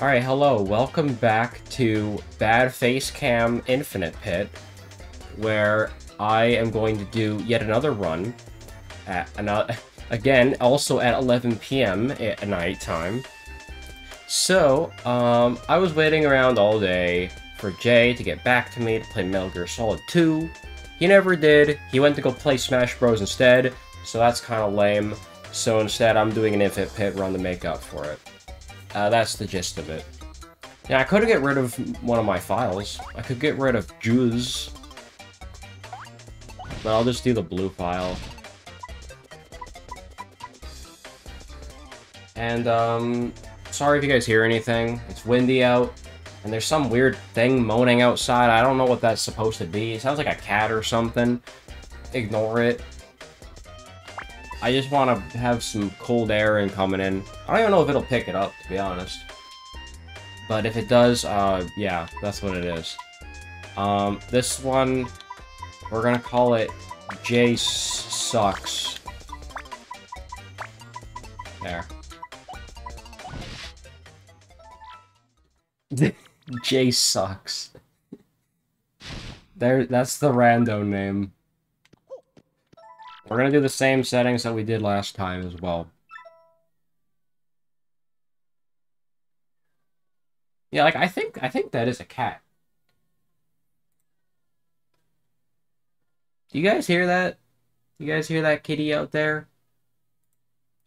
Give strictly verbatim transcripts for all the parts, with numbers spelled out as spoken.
Alright, hello, welcome back to Bad Face Cam Infinite Pit, where I am going to do yet another run, at another, again, also at eleven p m at night time. So, um, I was waiting around all day for Jay to get back to me to play Metal Gear Solid two. He never did. He went to go play Smash Bros instead, so that's kind of lame. So instead, I'm doing an Infinite Pit run to make up for it. Uh, that's the gist of it. Now, I could get rid of one of my files. I could get rid of Juice. But I'll just do the blue file. And, um... sorry if you guys hear anything. It's windy out. And there's some weird thing moaning outside. I don't know what that's supposed to be. It sounds like a cat or something. Ignore it. I just want to have some cold air and coming in. I don't even know if it'll pick it up, to be honest. But if it does, uh, yeah, that's what it is. Um, this one, we're gonna call it Jay Sucks. There. Jay Sucks. There, that's the rando name. We're gonna do the same settings that we did last time as well. Yeah, like, I think, I think that is a cat. Do you guys hear that? You guys hear that kitty out there?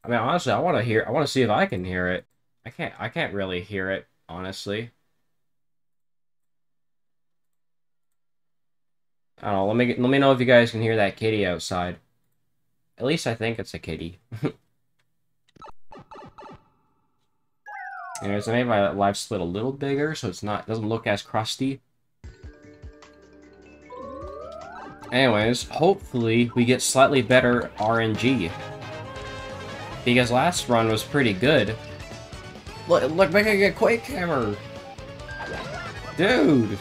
I mean, honestly, I want to hear, I want to see if I can hear it. I can't, I can't really hear it, honestly. I don't know, let me, get, let me know if you guys can hear that kitty outside. At least I think it's a kitty. Anyways, I made my live split a little bigger, so it's not, doesn't look as crusty. Anyways, hopefully we get slightly better R N G. Because last run was pretty good. Look, look, we can get Quake Hammer! Dude!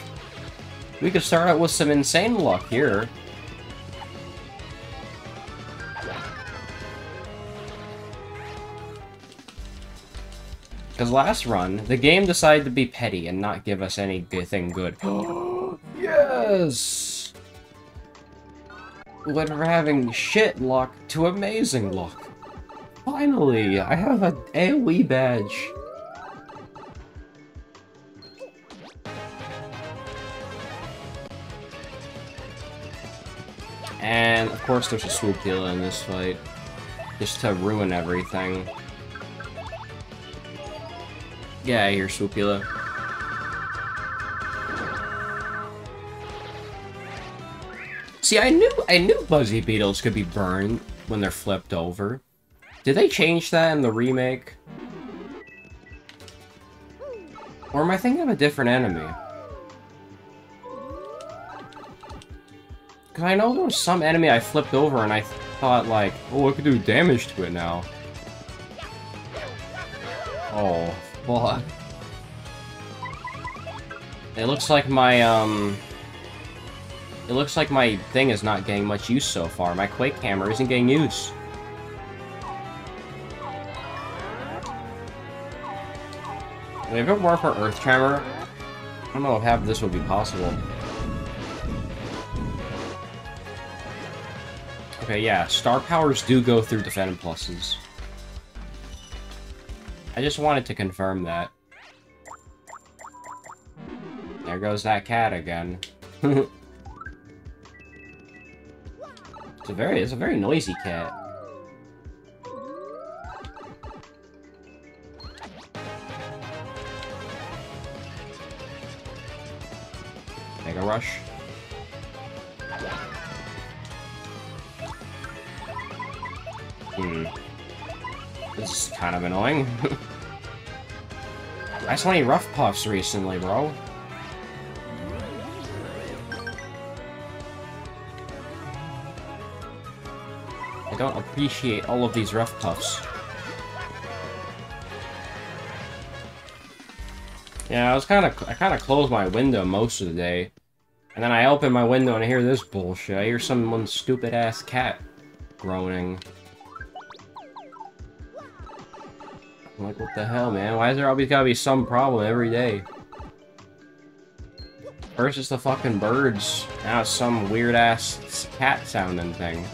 We could start out with some insane luck here. Because last run, the game decided to be petty and not give us anything good. Yes! Went from having shit luck to amazing luck. Finally, I have an AoE badge. And, of course, there's a swoop deal in this fight, just to ruin everything. Yeah, I hear Swoopula. See, I knew I knew Buzzy Beetles could be burned when they're flipped over. Did they change that in the remake? Or am I thinking of a different enemy? Because I know there was some enemy I flipped over and I thought, like, oh, I could do damage to it now. Oh. Well, it looks like my, um... It looks like my thing is not getting much use so far. My Quake Hammer isn't getting use. If it weren't for Earth Tremor, I don't know if half of this would be possible. Okay, yeah, Star Powers do go through Defend Pluses. I just wanted to confirm that. There goes that cat again. It's a very, it's a very noisy cat. Mega Rush. Hmm. This is kind of annoying. I saw any Rough Puffs recently, bro. I don't appreciate all of these Rough Puffs. Yeah, I was kind of, I kind of closed my window most of the day, and then I open my window and I hear this bullshit. I hear some stupid ass cat groaning. I'm like, what the hell, man? Why is there always gotta be some problem every day? First it's the fucking birds, now it's some weird-ass cat-sounding thing.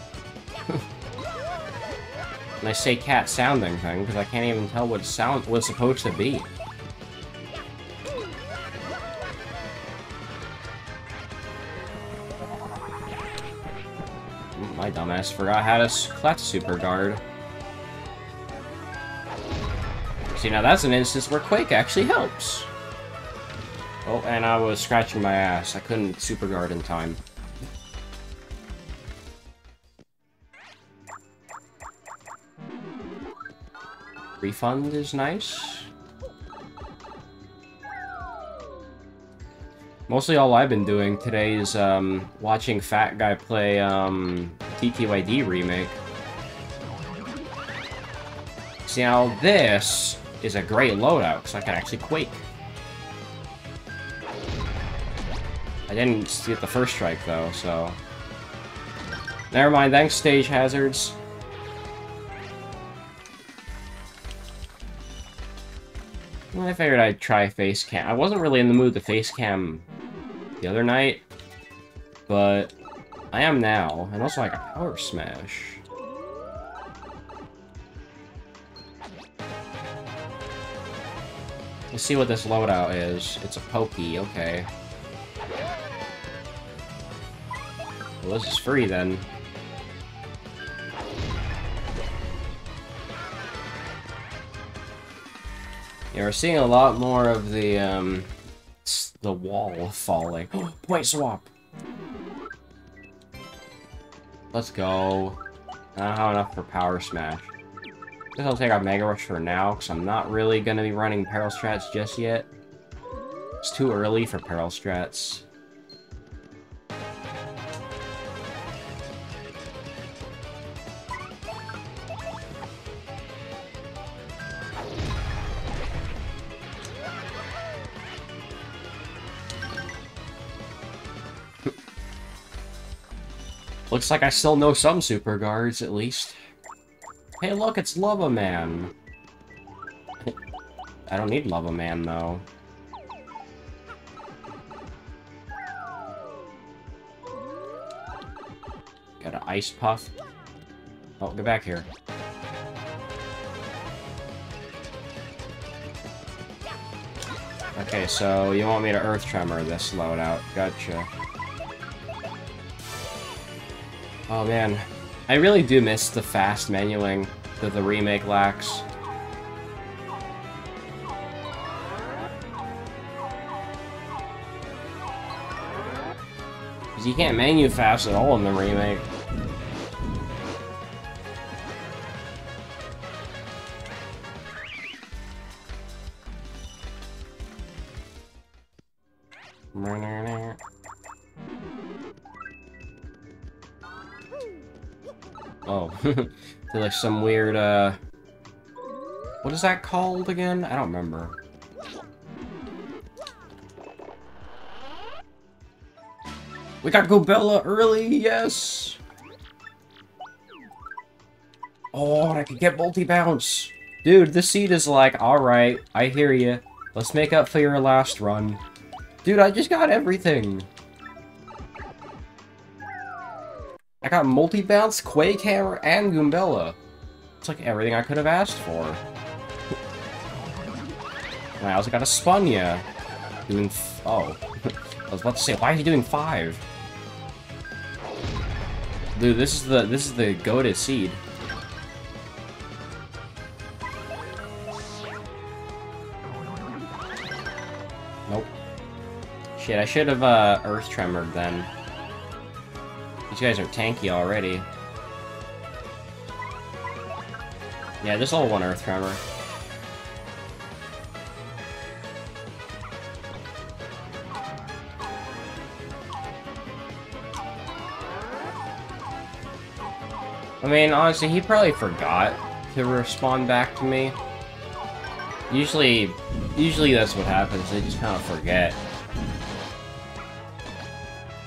And I say cat-sounding thing, because I can't even tell what sound what it's supposed to be. My dumbass forgot how to clutch super guard. See, now that's an instance where Quake actually helps. Oh, and I was scratching my ass. I couldn't super guard in time. Refund is nice. Mostly all I've been doing today is um, watching Fat Guy play um, T T Y D Remake. See, now this is a great loadout, because I can actually Quake. I didn't get the first strike, though, so... Never mind, thanks, Stage Hazards. Well, I figured I'd try face cam. I wasn't really in the mood to face cam the other night, but I am now. And also, like, a Power Smash. Let's see what this loadout is. It's a Pokey, okay. Well, this is free, then. Yeah, we're seeing a lot more of the, um... the wall falling. Point swap! Let's go. I don't have enough for Power Smash. Guess I'll take our Mega Rush for now, because I'm not really going to be running Peril Strats just yet. It's too early for Peril Strats. Looks like I still know some super guards, at least. Hey, look, it's Lava Man. I don't need Lava Man, though. Got an Ice Puff. Oh, get back here. Okay, so you want me to Earth Tremor this loadout. Gotcha. Oh man, I really do miss the fast menuing that the remake lacks. Because you can't menu fast at all in the remake. Like some weird, uh... what is that called again? I don't remember. We got Goombella early, yes! Oh, and I could get multi-bounce! Dude, this seed is like, alright, I hear you. Let's make up for your last run. Dude, I just got everything! I got multi-bounce, Quake Hammer, and Goombella. It's like everything I could have asked for. And I also got a Spunya. Doing f oh. I was about to say, why is he doing five? Dude, this is the this is the goated seed. Nope. Shit, I should have uh, Earth Tremored then. These guys are tanky already. Yeah, this all one Earth Tremor. I mean, honestly, he probably forgot to respond back to me. Usually, usually that's what happens. They just kind of forget.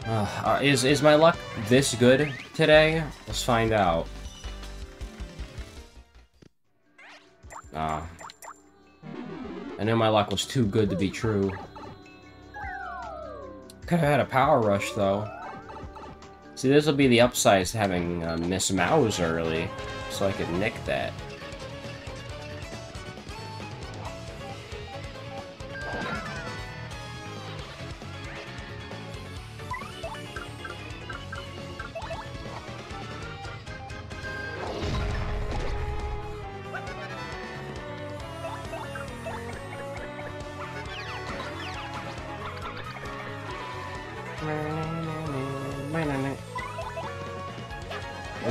Uh, is, is my luck this good today? Let's find out. Ah. Uh, I know my luck was too good to be true. Could've had a power rush, though. See, this will be the upside to having uh, Miss Mouse early, so I could nick that.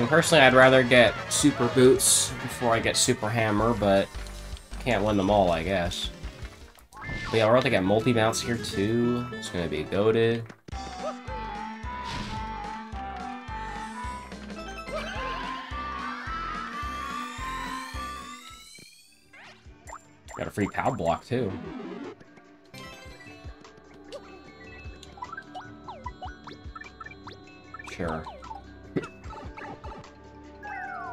Personally, I'd rather get Super Boots before I get Super Hammer, but can't win them all, I guess. But yeah, we're about to get Multi-bounce here, too. It's gonna be goated. Got a free Pow block, too. Sure.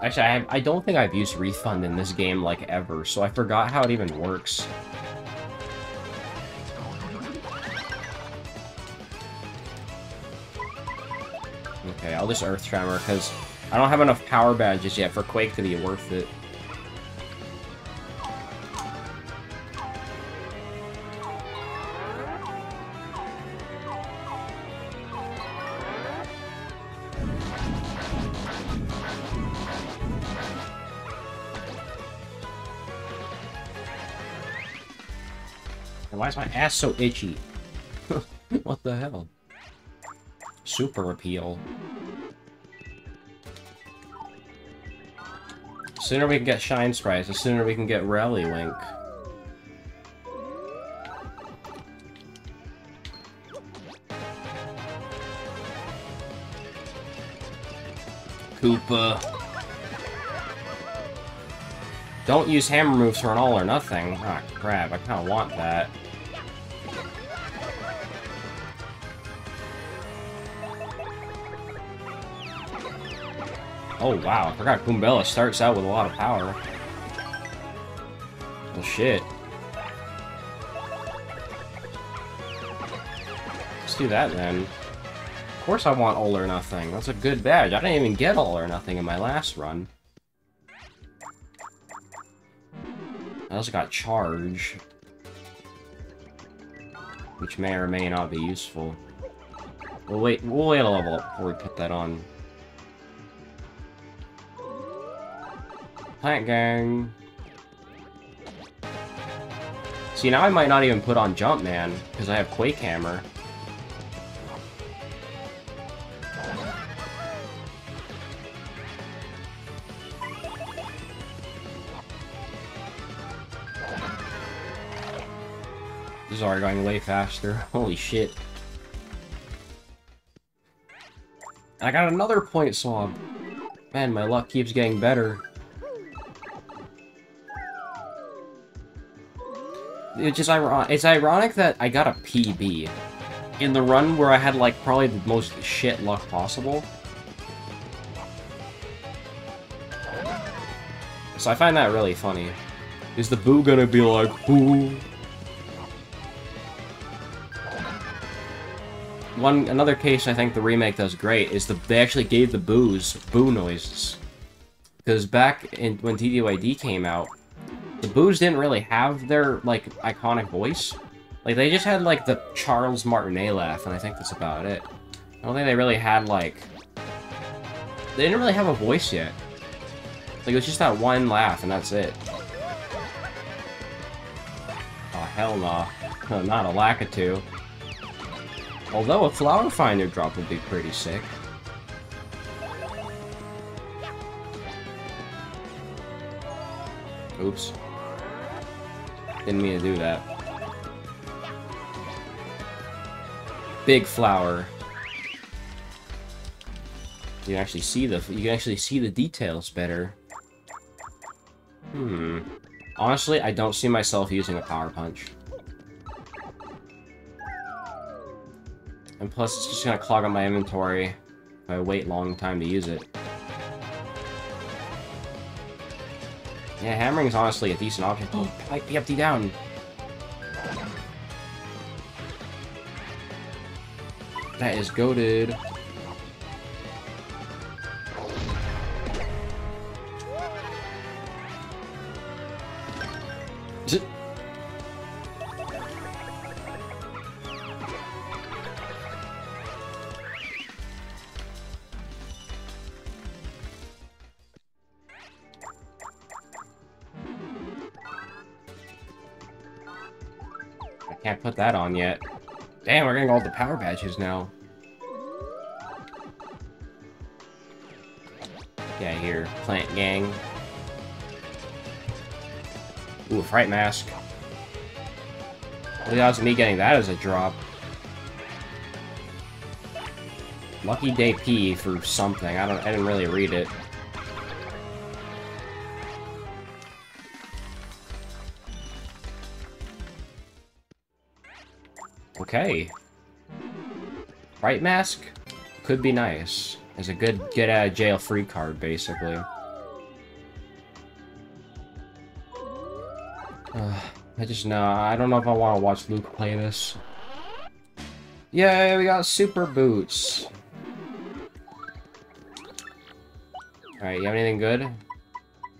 Actually, I, have, I don't think I've used Refund in this game, like, ever, so I forgot how it even works. Okay, I'll just Earth Tremor, because I don't have enough power badges yet for Quake to be worth it. Why is my ass so itchy? What the hell? Super appeal. The sooner we can get Shine Sprites, the sooner we can get Rally Wink. Koopa. Don't use hammer moves for an all or nothing. Ah, crap, I kinda want that. Oh wow, I forgot Goombella starts out with a lot of power. Well shit. Let's do that then. Of course I want all or nothing. That's a good badge. I didn't even get all or nothing in my last run. I also got Charge, which may or may not be useful. We'll wait, we'll wait a level up before we put that on. Plant Gang. See, now I might not even put on Jump Man, because I have Quake Hammer. Are going way faster. Holy shit. I got another point swap. Man, my luck keeps getting better. It's just ironic. It's ironic that I got a P B in the run where I had, like, probably the most shit luck possible. So I find that really funny. Is the Boo gonna be like, Boo? One another case I think the remake does great is the they actually gave the boos boo noises, because back in when T T Y D came out, the boos didn't really have their like iconic voice, like they just had like the Charles Martinet laugh, and I think that's about it. I don't think they really had like they didn't really have a voice yet. Like it was just that one laugh and that's it. Oh hell no, nah. Not a Lakitu. Although a Flower Finder drop would be pretty sick. Oops. Didn't mean to do that. Big flower. You can actually see the you can actually see the details better. Hmm. Honestly, I don't see myself using a Power Punch. And plus, it's just gonna clog up my inventory if I wait a long time to use it. Yeah, hammering's honestly a decent option. Oh, I P F D down! That is goated. Can't put that on yet. Damn, we're getting all the power badges now. Yeah, here, Plant Gang. Ooh, a Fright Mask. What are the odds of me getting that as a drop? Lucky Day P for something. I don't. I didn't really read it. Okay. Fright Mask could be nice. It's a good get out of jail free card, basically. Uh, I just know. I don't know if I want to watch Luke play this. Yay, we got Super Boots. Alright, you have anything good?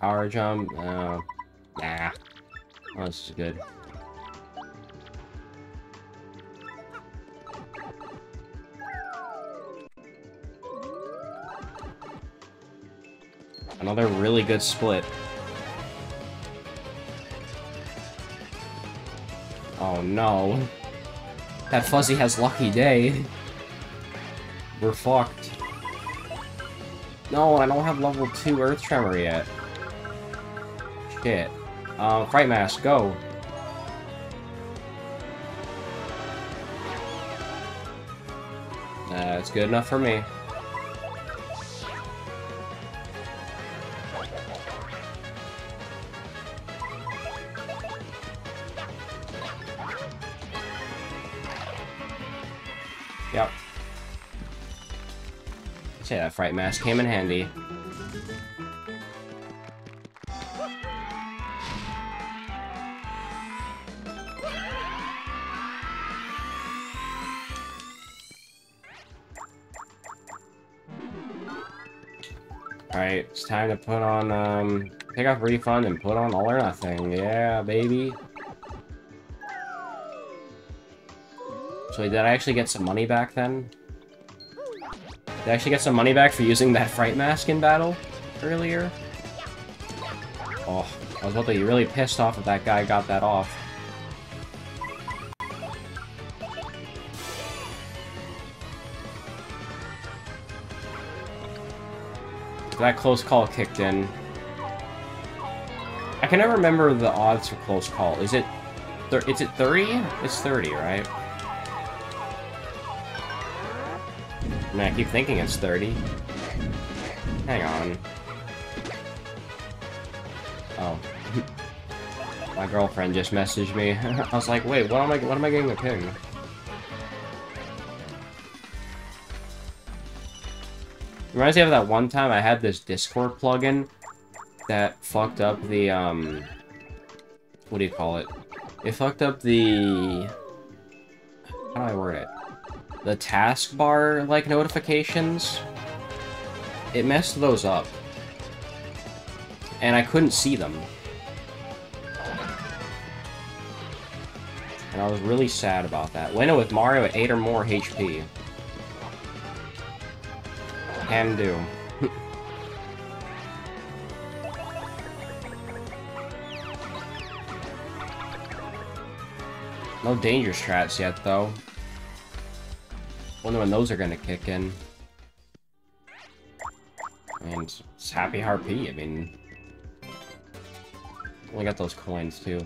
Power Jump? Uh, nah. Oh, this is good. Another really good split. Oh no. That Fuzzy has Lucky Day. We're fucked. No, I don't have level two Earth Tremor yet. Shit. Um, Fright Mask, go. That's good enough for me. Say that Fright Mask came in handy. Alright, it's time to put on, um, pick up Refund and put on All or Nothing. Yeah, baby. So did I actually get some money back then? Did I actually get some money back for using that Fright Mask in battle earlier? Oh, I was about to be really pissed off if that guy got that off. That close call kicked in. I can never remember the odds for close call. Is it... Is it thirty? It's thirty, right? I mean, I keep thinking it's thirty. Hang on. Oh. My girlfriend just messaged me. I was like, wait, what am I, what am I getting a ping? Reminds me of that one time I had this Discord plugin that fucked up the, um... what do you call it? It fucked up the... how do I word it? The taskbar, like, notifications, it messed those up. And I couldn't see them. And I was really sad about that. Winner with Mario at eight or more H P. Can do. No Danger Strats yet, though. I wonder when those are gonna kick in. And it's Happy Harpy, I mean. Only got those coins too.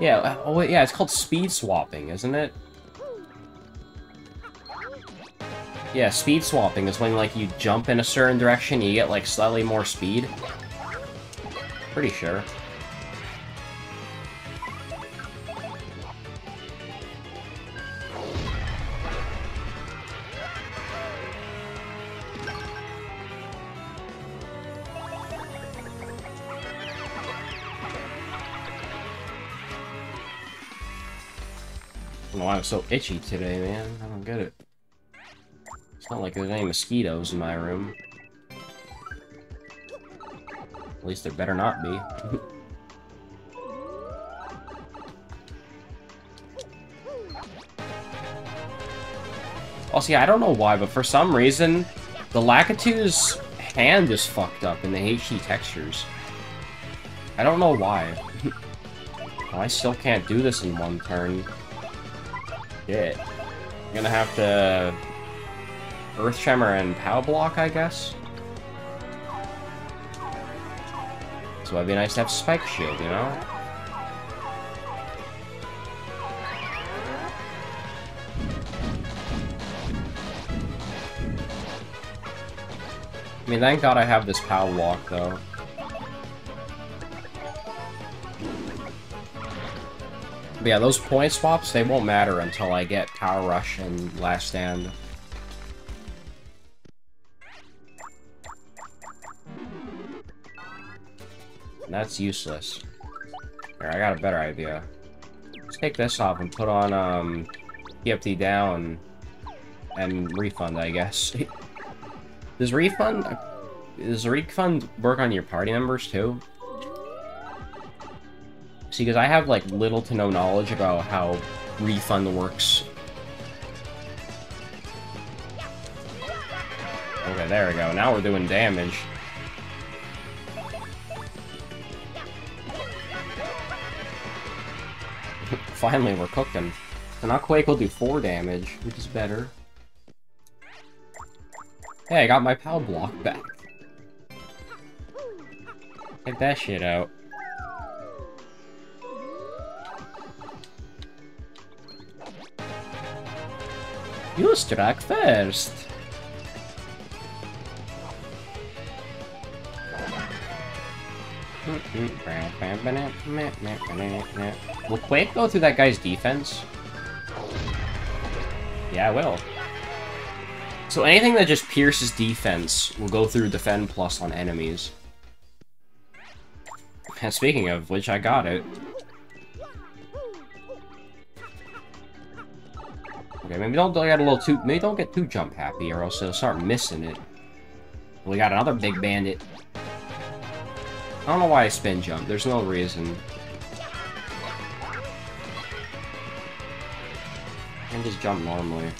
Yeah, oh wait, yeah, it's called Speed Swapping, isn't it? Yeah, Speed Swapping is when, like, you jump in a certain direction, you get, like, slightly more speed. Pretty sure. I don't know why I'm so itchy today, man. I don't get it. It's not like there's any mosquitoes in my room. At least there better not be. Also, yeah, I don't know why, but for some reason, the Lakitu's hand is fucked up in the H D textures. I don't know why. Well, I still can't do this in one turn. Shit. I'm gonna have to Earth Tremor and Pow Block, I guess. So it'd be nice to have Spike Shield, you know? I mean, thank God I have this Pow Block, though. But yeah, those point swaps, they won't matter until I get Power Rush and Last Stand. And that's useless. Here, I got a better idea. Let's take this off and put on, um, T F T down and Refund, I guess. Does Refund, does Refund work on your party members, too? See, because I have, like, little to no knowledge about how Refund works. Okay, there we go. Now we're doing damage. Finally, we're cooking. So now Quake will do four damage, which is better. Hey, I got my Pow Block back. Get that shit out. You struck first! Will Quake go through that guy's defense? Yeah, I will. So anything that just pierces defense will go through Defend Plus on enemies. And speaking of which, I got it. Okay, maybe don't get a little too. Maybe don't get too jump happy, or else they'll start missing it. We got another big bandit. I don't know why I spin jump. There's no reason. And just jump normally.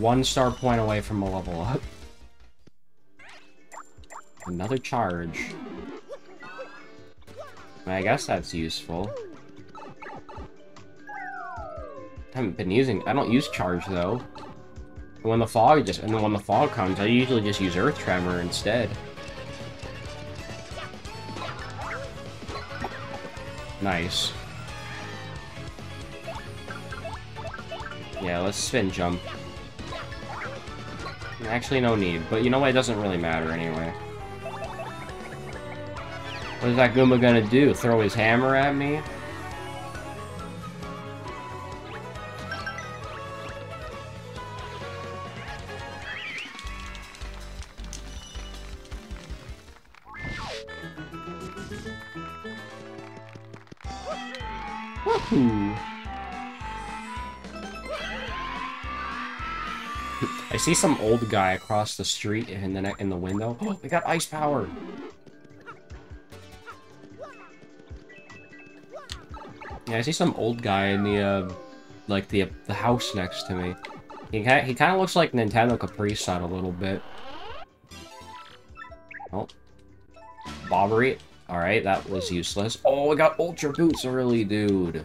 One star point away from a level up. Another charge. I guess that's useful. I haven't been using. I don't use charge though. When the fog just and then when the fog comes, I usually just use Earth Tremor instead. Nice. Yeah, let's spin jump. Actually, no need. But you know what? It doesn't really matter anyway. What is that Goomba gonna do? Throw his hammer at me? Woohoo! I see some old guy across the street in the in the window. Oh, we got Ice Power. Yeah, I see some old guy in the, uh, like, the, uh, the house next to me. He kinda, he kinda looks like Nintendo Capri Sun a little bit. Oh. Bobbery. Alright, that was useless. Oh, I got Ultra Boots, really, dude.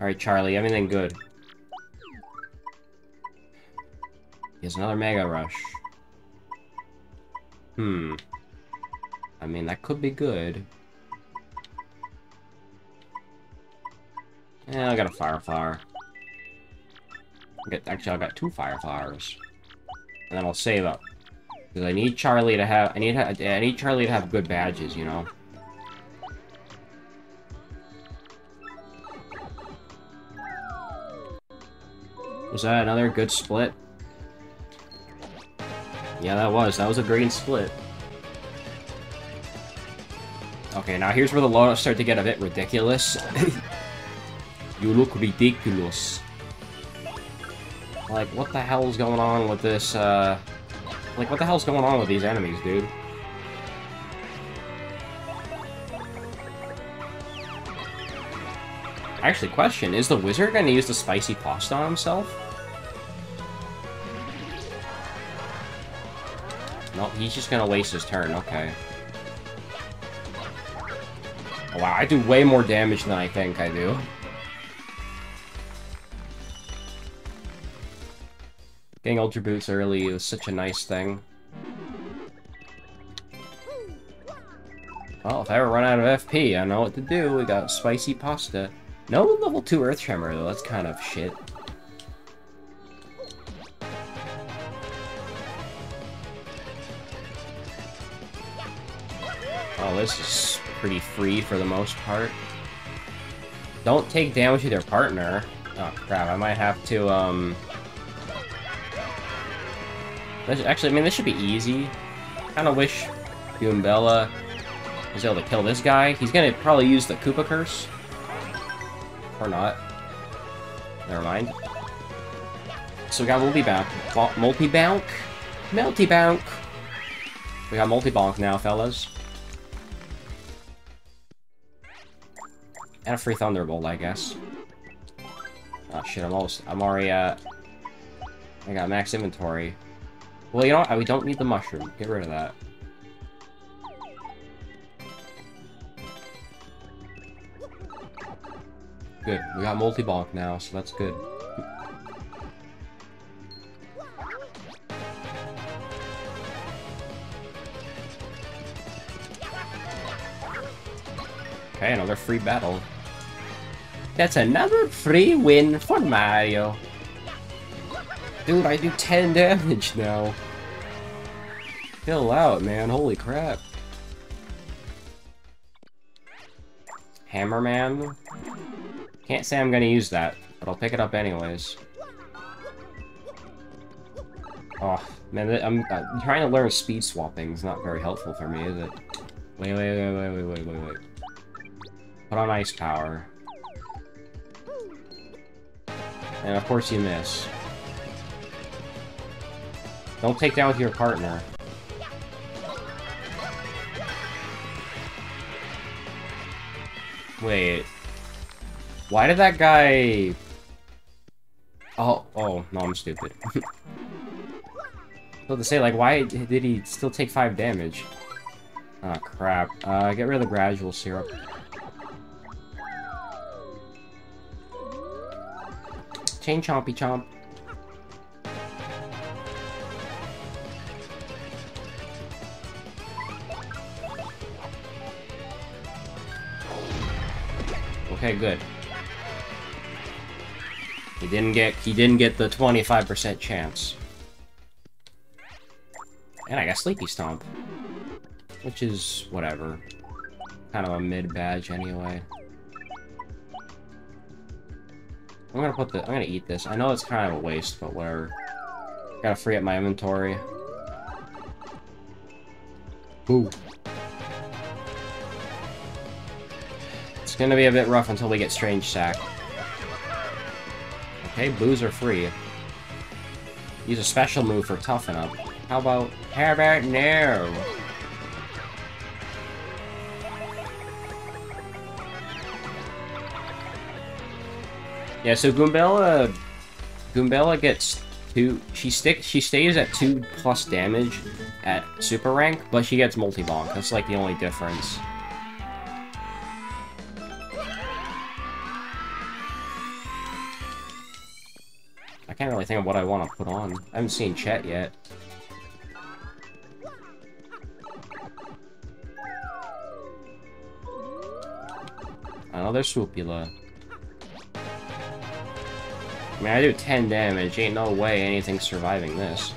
Alright, Charlie, everything good. He has another Mega Rush. Hmm. I mean, that could be good. Yeah, I got a Fire Flower. I get, actually, I got two Fire Flowers, and then I'll save up because I need Charlie to have. I need. Ha I need Charlie to have good badges, you know. Was that another good split? Yeah, that was. That was a green split. Okay, now here's where the loadouts start to get a bit ridiculous. You look ridiculous. Like, what the hell's going on with this, uh... Like, what the hell's going on with these enemies, dude? Actually, question, is the wizard gonna use the spicy pasta on himself? No, he's just gonna waste his turn, okay. Wow, I do way more damage than I think I do. Getting Ultra Boots early is such a nice thing. Well, if I ever run out of F P, I know what to do. We got spicy pasta. No level two Earth Tremor, though. That's kind of shit. Oh, this is pretty free for the most part. Don't take damage to their partner. Oh, crap. I might have to, um... Actually, I mean, this should be easy. Kind of wish Goombella was able to kill this guy. He's gonna probably use the Koopa Curse. Or not. Never mind. So we got multi-bounce. Multi-bounce? Multi-bounce! We got multi-bonk now, fellas. And a free Thunderbolt, I guess. Oh shit, I'm almost... I'm already, uh... I got max inventory. Well, you know what? We don't need the mushroom. Get rid of that. Good. We got multi-bonk now, so that's good. Okay, another free battle. That's another free win for Mario. Dude, I do ten damage now. Chill out, man. Holy crap. Hammer Man? Can't say I'm gonna use that, but I'll pick it up anyways. Oh, man, I'm, I'm trying to learn speed swapping. It's not very helpful for me, is it? Wait, wait, wait, wait, wait, wait, wait, wait. Put on Ice Power. And of course you miss. Don't take down with your partner. Wait. Why did that guy... Oh, oh, no, I'm stupid. So to say, like, why did he still take five damage? Oh, crap. Uh, get rid of the gradual syrup. Chain chompy chomp. Okay, good. He didn't get he didn't get the twenty-five percent chance. And I got Sleepy Stomp. Which is whatever. Kind of a mid badge anyway. I'm gonna put the I'm gonna eat this. I know it's kind of a waste, but whatever. Gotta free up my inventory. Boo. It's gonna be a bit rough until we get Strange Sack. Okay, boos are free. Use a special move for Toughen Up. How about... How about now? Yeah, so Goombella... Goombella gets two... She stick, She stays at two plus damage at Super Rank, but she gets multi-bonk. That's like the only difference. I can't really think of what I want to put on. I haven't seen Chet yet. Another Swoopula. I mean, I do ten damage. Ain't no way anything's surviving this.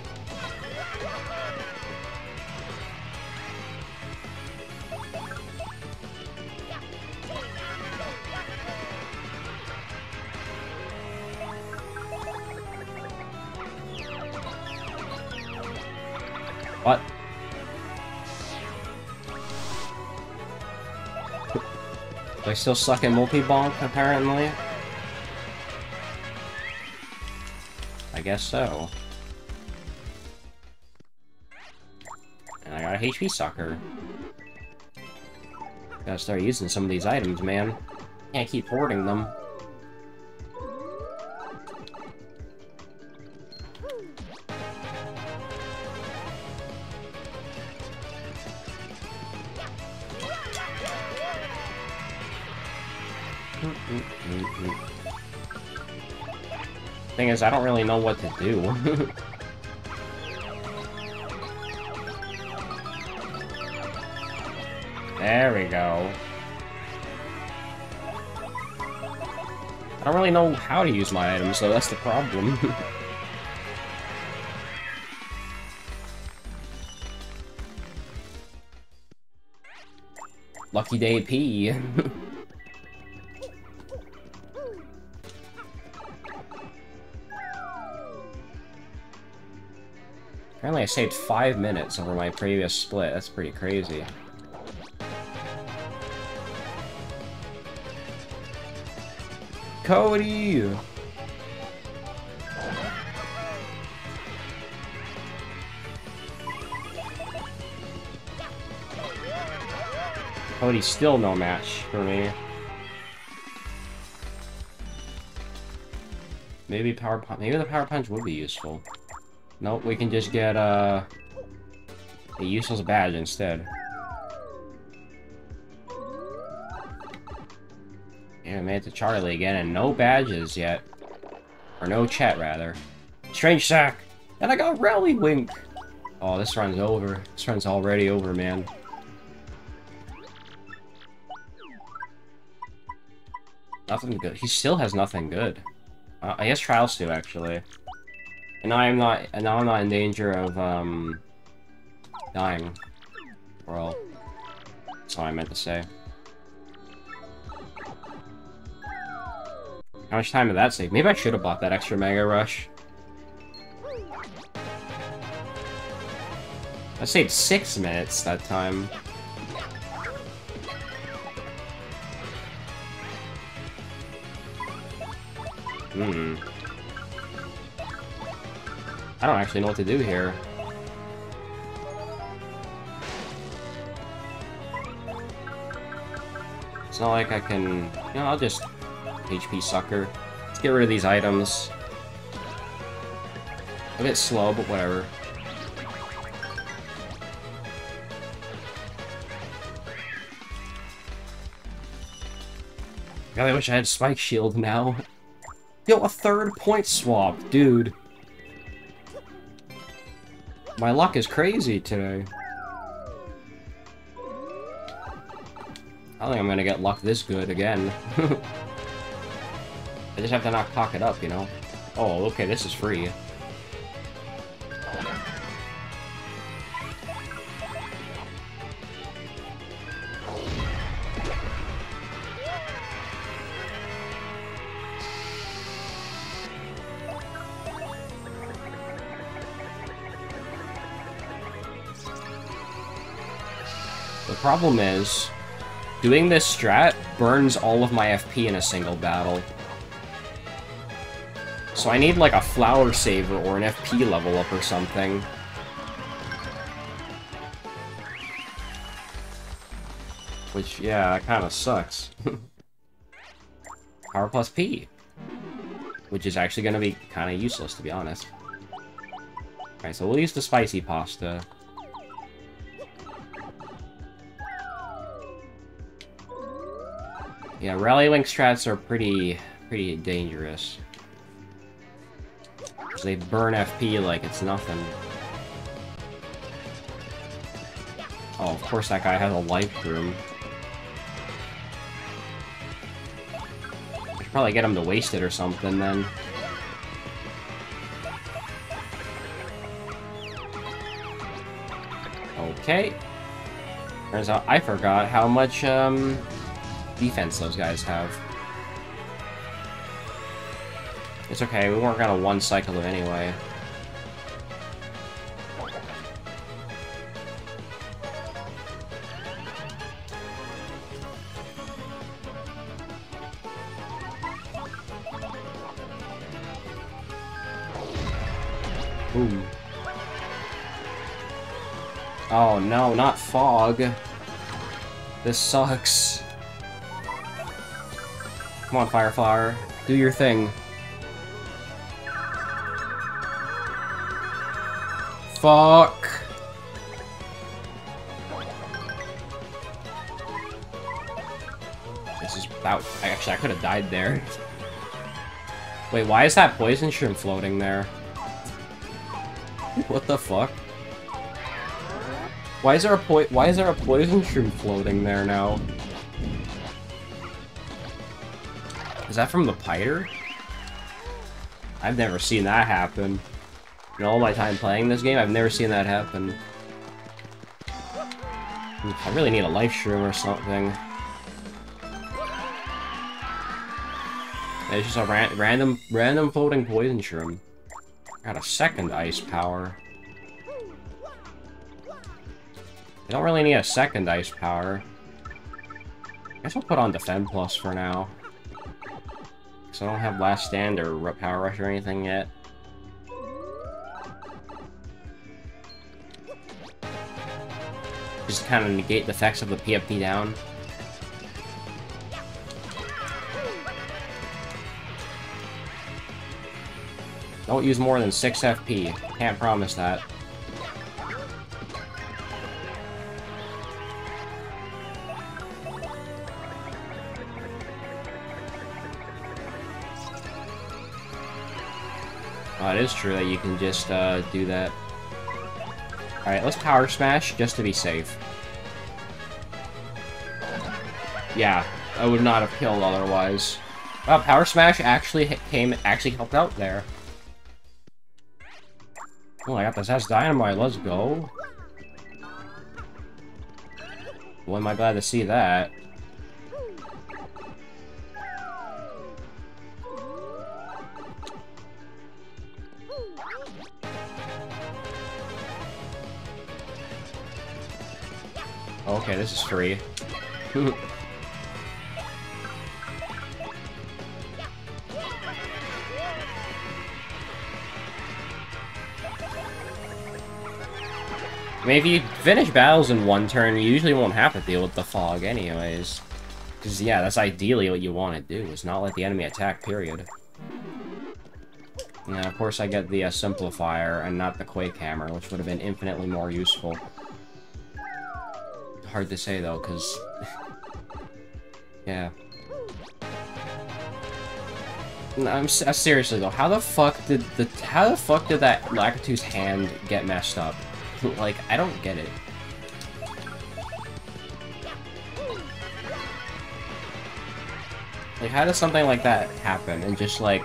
They still suck at multi-bounce, apparently. I guess so. And I got a H P Sucker. Gotta start using some of these items, man. Can't keep hoarding them. Thing is, I don't really know what to do. There we go. I don't really know how to use my items, so that's the problem. Lucky Day P. Apparently I saved five minutes over my previous split. That's pretty crazy. Cody! Cody's still no match for me. Maybe Power Punch. Maybe the Power Punch would be useful. Nope, we can just get uh, a useless badge instead. Yeah, I made it to Charlie again, and no badges yet. Or no Chet, rather. Strange Sack! And I got Rally Wink! Oh, this run's over. This run's already over, man. Nothing good. He still has nothing good. Uh, I guess Trials do, actually. And now I'm not, and now I'm not in danger of, um, dying. Well, that's what I meant to say. How much time did that save? Maybe I should have bought that extra Mega Rush. I saved six minutes that time. Hmm. I don't actually know what to do here. It's not like I can... You know, I'll just... H P Sucker. Let's get rid of these items. A bit slow, but whatever. God, I wish I had Spike Shield now. Yo, a third point swap, dude. My luck is crazy today. I don't think I'm gonna get luck this good again. I just have to not cock it up, you know? Oh, okay, this is free. The problem is, doing this strat burns all of my F P in a single battle. So I need like a Flower Saver or an F P level up or something. Which, yeah, that kind of sucks. Power plus P. Which is actually going to be kind of useless, to be honest. Alright, so we'll use the spicy pasta. Yeah, Rally Wink strats are pretty, pretty dangerous. Because they burn F P like it's nothing. Oh, of course that guy has a life room. I should probably get him to waste it or something then. Okay. Turns out I forgot how much, um... defense those guys have. It's okay, we weren't gonna one cycle them anyway. Boom. Oh no, not fog. This sucks. Come on, Fireflower. Do your thing. Fuck. This is about... Actually, I could have died there. Wait, why is that poison shrimp floating there? What the fuck? Why is there a po- why is there a poison shrimp floating there now? Is that from the Pyre? I've never seen that happen. In all my time playing this game, I've never seen that happen. I really need a life shroom or something. It's just a ra random, random floating poison shroom. Got a second ice power. I don't really need a second ice power. I guess I'll put on Defend Plus for now. Because I don't have Last Stand or Power Rush or anything yet. Just kind of negate the effects of the P F P down. Don't use more than six F P. Can't promise that. Oh, it is true that you can just uh, do that. Alright, let's Power Smash just to be safe. Yeah, I would not have killed otherwise. Wow, Power Smash actually came, actually helped out there. Oh, I got this S Dynamite, let's go. Boy, am I glad to see that. Oh, okay, this is free. I mean, if you finish battles in one turn, you usually won't have to deal with the fog anyways. Because, yeah, that's ideally what you want to do, is not let the enemy attack, period. And, of course, I get the uh, Simplifier and not the Quake Hammer, which would have been infinitely more useful. Hard to say, though, because... yeah. No, I'm s uh, seriously, though, how the fuck did the... How the fuck did that Lakitu's hand get messed up? Like, I don't get it. Like, how does something like that happen and just, like,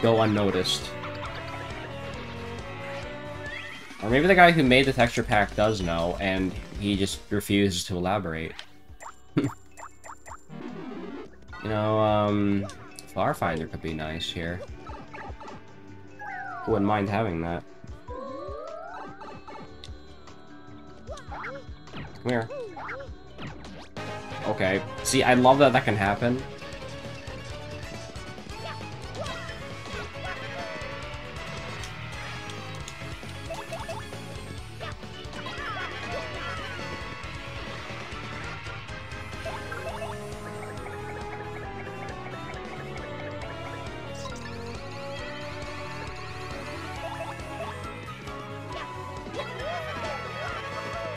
go unnoticed? Or maybe the guy who made the texture pack does know, and he just refuses to elaborate. You know, um... Flower Finder could be nice here. Wouldn't mind having that. Come here. Okay. See, I love that that can happen.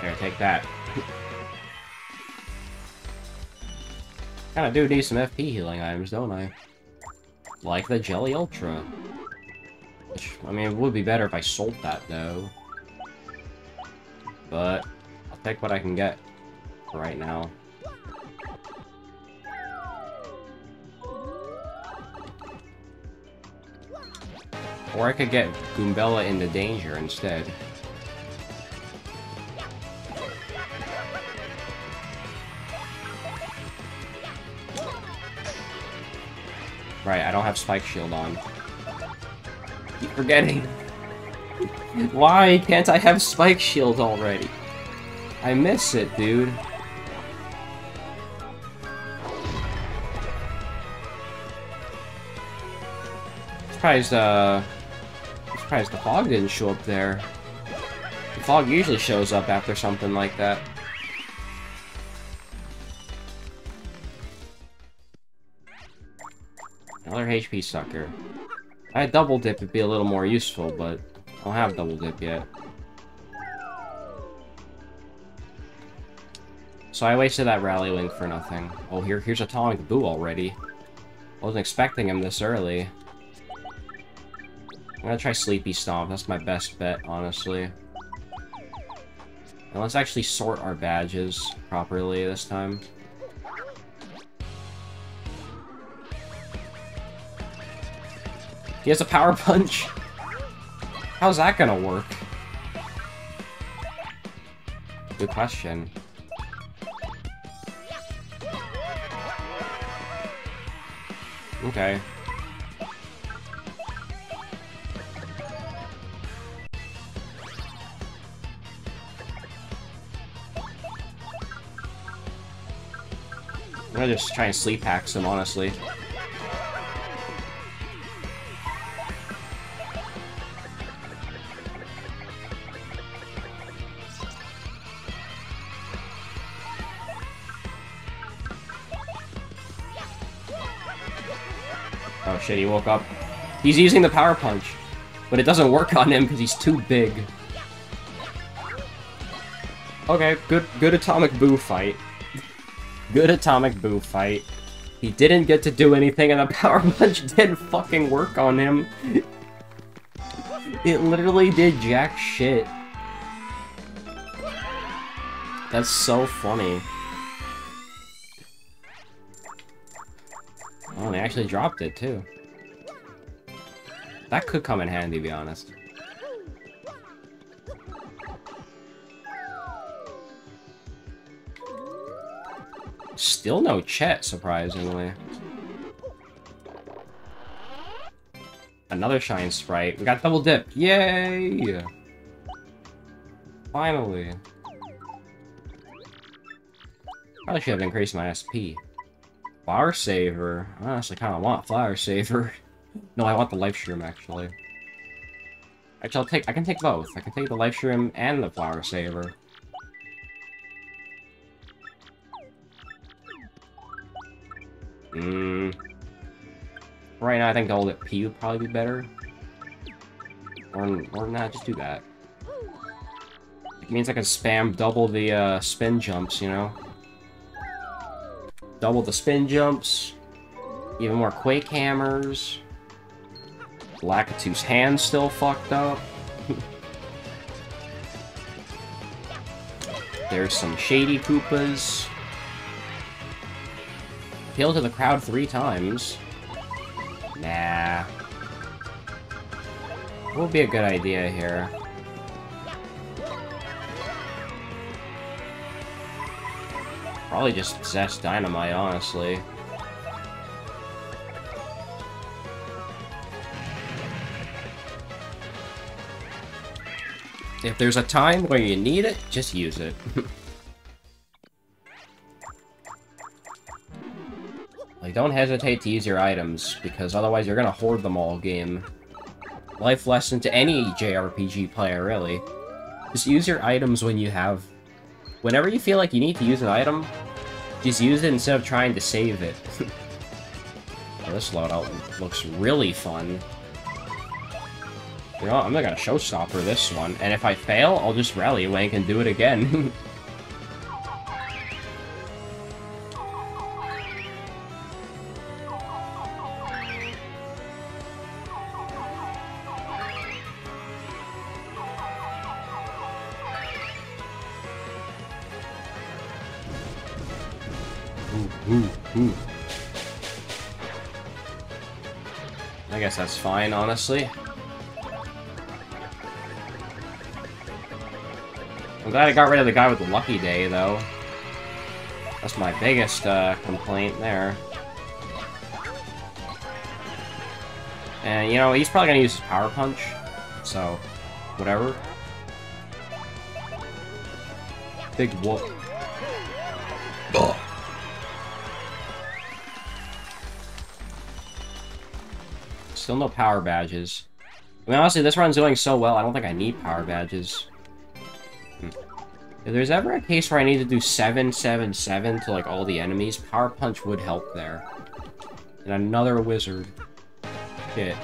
Here, take that. Kinda do need some F P healing items, don't I? Like the Jelly Ultra. Which, I mean, it would be better if I sold that, though. But, I'll take what I can get for right now. Or I could get Goombella into danger instead. Right, I don't have Spike Shield on. Keep forgetting. Why can't I have Spike Shield already? I miss it, dude. I'm surprised, uh... I'm Surprised the fog didn't show up there. The fog usually shows up after something like that. Another H P Sucker. If I had Double Dip, it'd be a little more useful, but I don't have Double Dip yet. So I wasted that rally wink for nothing. Oh, here, here's Atomic Boo already. Wasn't expecting him this early. I'm gonna try Sleepy Stomp. That's my best bet, honestly. And let's actually sort our badges properly this time. He has a Power Punch? How's that gonna work? Good question. Okay. I'm gonna just try and sleep hack him, honestly. Oh shit, he woke up. He's using the Power Punch, but it doesn't work on him because he's too big. Okay, good, good Atomic Boo fight. Good Atomic Boo fight. He didn't get to do anything, and the Power Punch didn't fucking work on him. It literally did jack shit. That's so funny. Oh, and I actually dropped it, too. That could come in handy, to be honest. Still no Chet, surprisingly. Another Shine Sprite. We got Double Dip. Yay! Finally. Probably should have increased my S P. Flower Saver. I honestly kind of want Flower Saver. No, I want the Life Shroom, actually. Actually, I'll take- I can take both. I can take the Life Shroom and the Flower Saver. Mmm. Right now, I think Double Dip P would probably be better. Or, or not, just do that. It means I can spam double the, uh, spin jumps, you know? Double the spin jumps, even more Quake Hammers. Lakitus's hand's still fucked up. There's some shady Koopas. Appeal to the crowd three times. Nah. What would be a good idea here? Probably just Zest Dynamite, honestly. If there's a time where you need it, just use it. Like, don't hesitate to use your items, because otherwise you're gonna hoard them all game. Life lesson to any J R P G player, really. Just use your items when you have... Whenever you feel like you need to use an item, just use it instead of trying to save it. Oh, this loadout looks really fun. You know, I'm not gonna Showstopper this one, and if I fail, I'll just rally wank and do it again. That's fine, honestly. I'm glad I got rid of the guy with the Lucky Day, though. That's my biggest uh, complaint there. And, you know, he's probably gonna use his Power Punch, so whatever. Big whoop. Still no power badges. I mean, honestly, this run's going so well, I don't think I need power badges. Hmm. If there's ever a case where I need to do seven seven seven to, like, all the enemies, Power Punch would help there. And another wizard. Shit.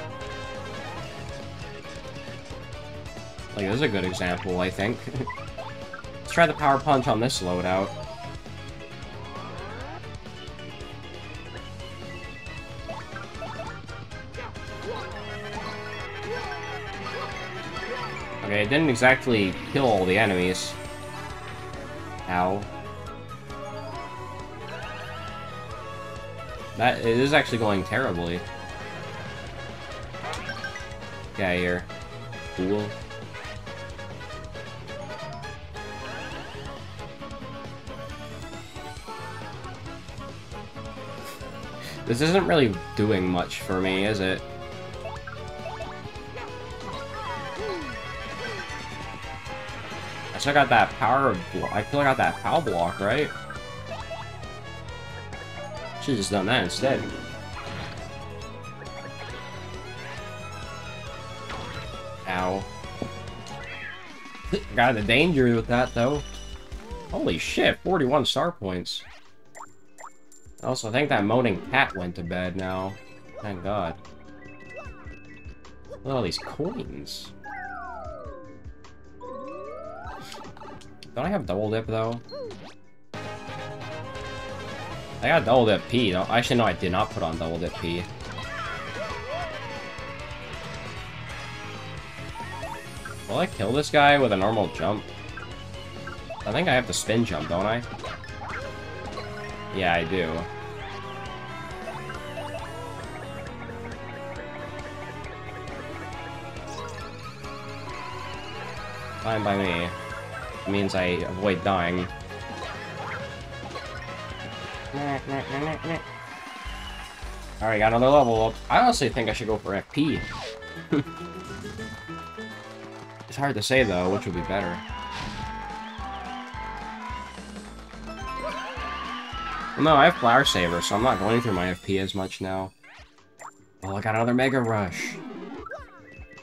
Like, this is a good example, I think. Let's try the Power Punch on this loadout. Okay, it didn't exactly kill all the enemies. Ow. That it is actually going terribly. Get out of here. Cool. This isn't really doing much for me, is it? I still got that power block. I feel like I got that power block, right? Should've just done that instead. Ow. Got out of danger with that, though. Holy shit, forty-one star points. Also, I think that moaning cat went to bed now. Thank God. Look at all these coins. Don't I have double dip though? I got double dip P. Though. Actually, no, I did not put on double dip P. Will I kill this guy with a normal jump? I think I have to spin jump, don't I? Yeah, I do. Fine by me. Means I avoid dying. Alright, got another level up. I honestly think I should go for F P. It's hard to say though, which would be better. Well, no, I have Flower Saver, so I'm not going through my F P as much now. Oh, I got another Mega Rush.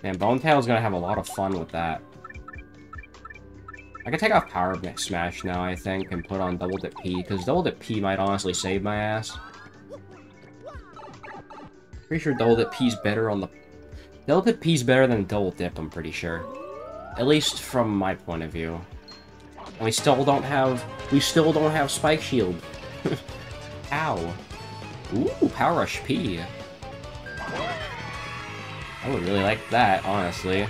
Man, Bonetail's gonna have a lot of fun with that. I can take off Power Smash now, I think, and put on Double Dip P, because Double Dip P might honestly save my ass. Pretty sure Double Dip P's better on the... Double Dip P's better than Double Dip, I'm pretty sure. At least from my point of view. And we still don't have... We still don't have Spike Shield. Ow. Ooh, Power Rush P. I would really like that, honestly.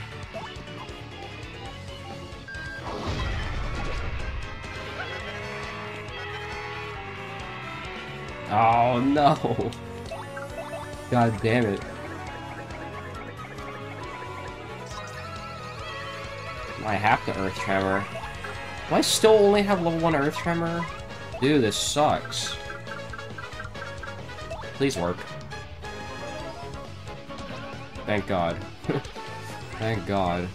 Oh no! God damn it. I have to Earth Tremor. Do I still only have level one Earth Tremor? Dude, this sucks. Please work. Thank God. Thank God.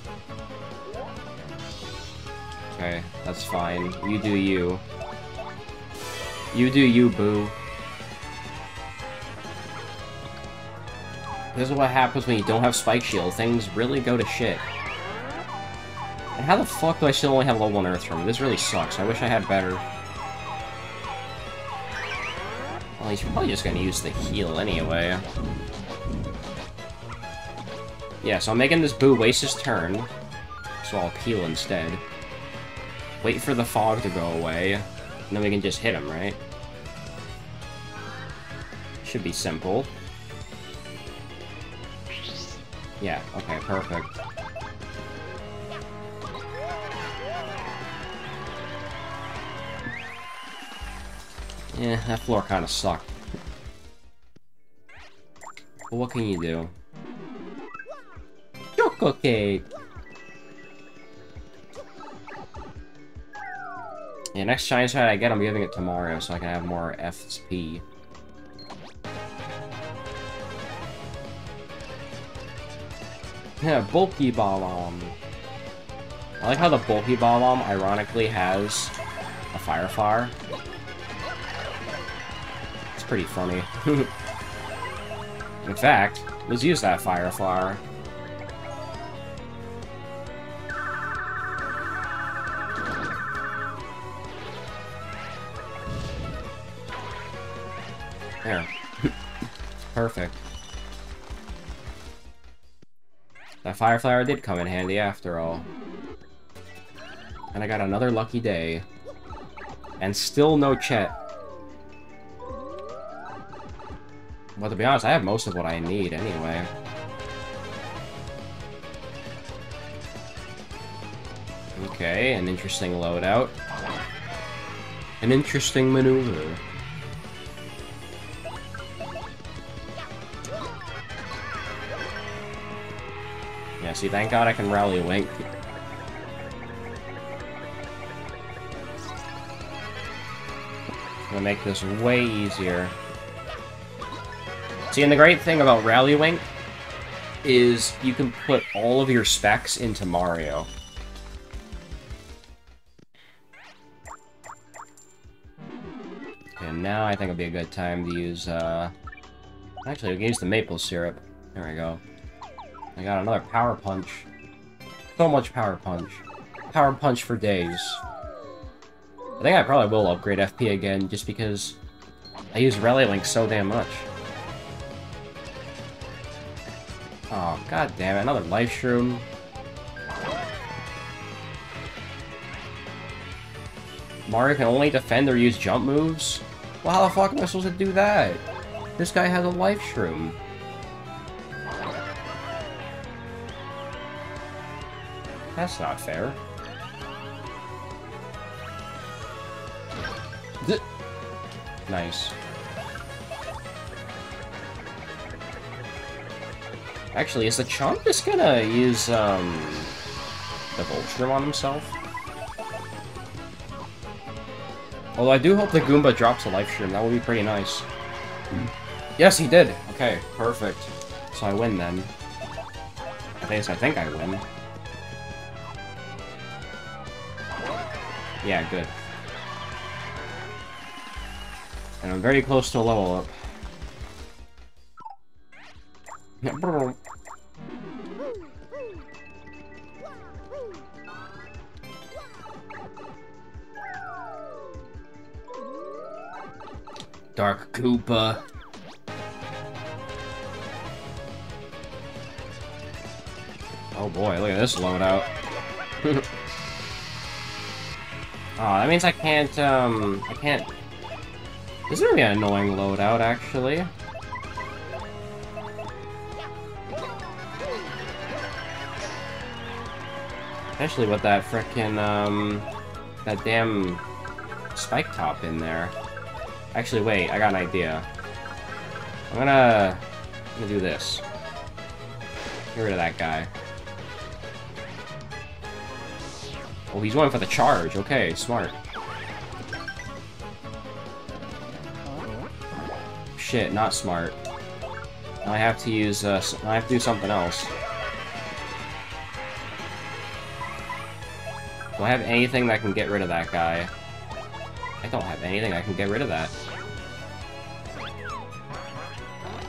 Okay, that's fine. You do you. You do you, boo. This is what happens when you don't have Spike Shield. Things really go to shit. And how the fuck do I still only have level one Earth Tremor? This really sucks. I wish I had better. Well, he's probably just gonna use the heal anyway. Yeah, so I'm making this Boo waste his turn. So I'll heal instead. Wait for the fog to go away. And then we can just hit him, right? Should be simple. Yeah, okay, perfect. Yeah, that floor kind of sucked. But what can you do? Choco cake! Yeah, next Shine Sprite I get, I'm giving it to Mario so I can have more F P. Yeah, bulky bomb. I like how the bulky bomb ironically has a fire fire. It's pretty funny. In fact, let's use that fire fire. There. Perfect. That Fire Flower did come in handy after all. And I got another Lucky Day. And still no Chet. Well, to be honest, I have most of what I need anyway. Okay, an interesting loadout. An interesting maneuver. Yeah, see, thank God I can rally wink. It'll make this way easier. See, and the great thing about rally wink is you can put all of your specs into Mario. And now I think it'll be a good time to use, uh... actually, we can use the maple syrup. There we go. I got another Power Punch. So much Power Punch. Power Punch for days. I think I probably will upgrade F P again, just because I use Rally Link so damn much. Oh, god damn it, another Life Shroom. Mario can only defend or use jump moves? Well, how the fuck am I supposed to do that? This guy has a Life Shroom. That's not fair. D nice. Actually, is the Chomp just gonna use, um... the Voltrum on himself? Although I do hope the Goomba drops a Life Shroom. That would be pretty nice. Yes, he did! Okay, perfect. So I win, then. At least I think I win. Yeah, good. And I'm very close to a level up. Dark Koopa. Oh boy, look at this loadout. Oh, that means I can't, um, I can't... This is gonna be an annoying loadout, actually. Especially with that frickin', um... that damn... Spike Top in there. Actually, wait, I got an idea. I'm gonna... I'm gonna do this. Get rid of that guy. Oh, he's going for the charge. Okay, smart. Shit, not smart. Now I have to use, uh, now I have to do something else. Do I have anything that can get rid of that guy? I don't have anything that can get rid of that.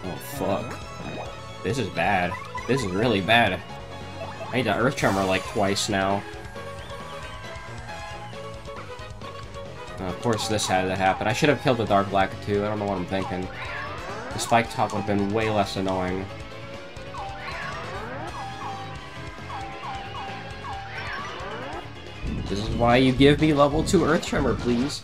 Oh, fuck. This is bad. This is really bad. I need to Earth Tremor like twice now. Of course this had to happen. I should have killed the Dark Black too, I don't know what I'm thinking. The Spike Top would have been way less annoying. This is why you give me level two Earth Tremor, please.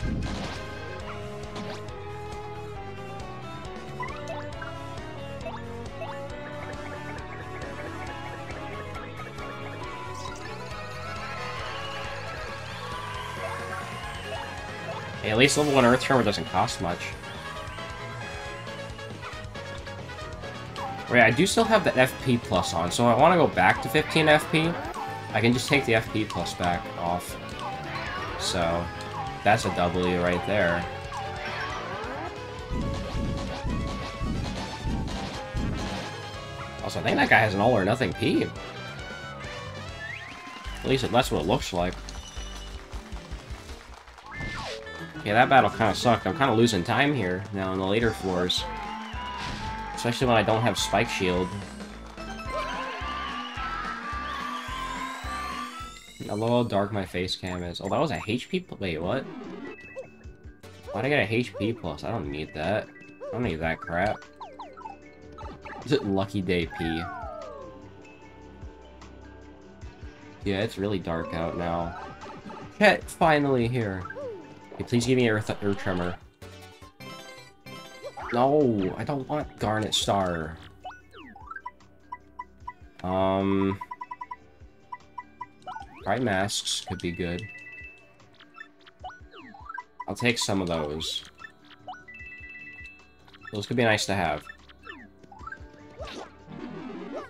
At least level one Earth Tremor doesn't cost much. Wait, I do still have the F P Plus on, so if I want to go back to fifteen F P, I can just take the F P Plus back off. So, that's a W right there. Also, I think that guy has an All or Nothing P. At least that's what it looks like. Yeah, that battle kind of sucked. I'm kind of losing time here now in the later floors. Especially when I don't have Spike Shield. I love how dark my face cam is. Oh, that was a H P... Wait, what? Why'd I get a H P plus? I don't need that. I don't need that crap. Is it Lucky Day P? Yeah, it's really dark out now. Chet, finally here. Hey, please give me Earth, Earth Tremor. No, I don't want Garnet Star. Um... Fright Masks could be good. I'll take some of those. Those could be nice to have.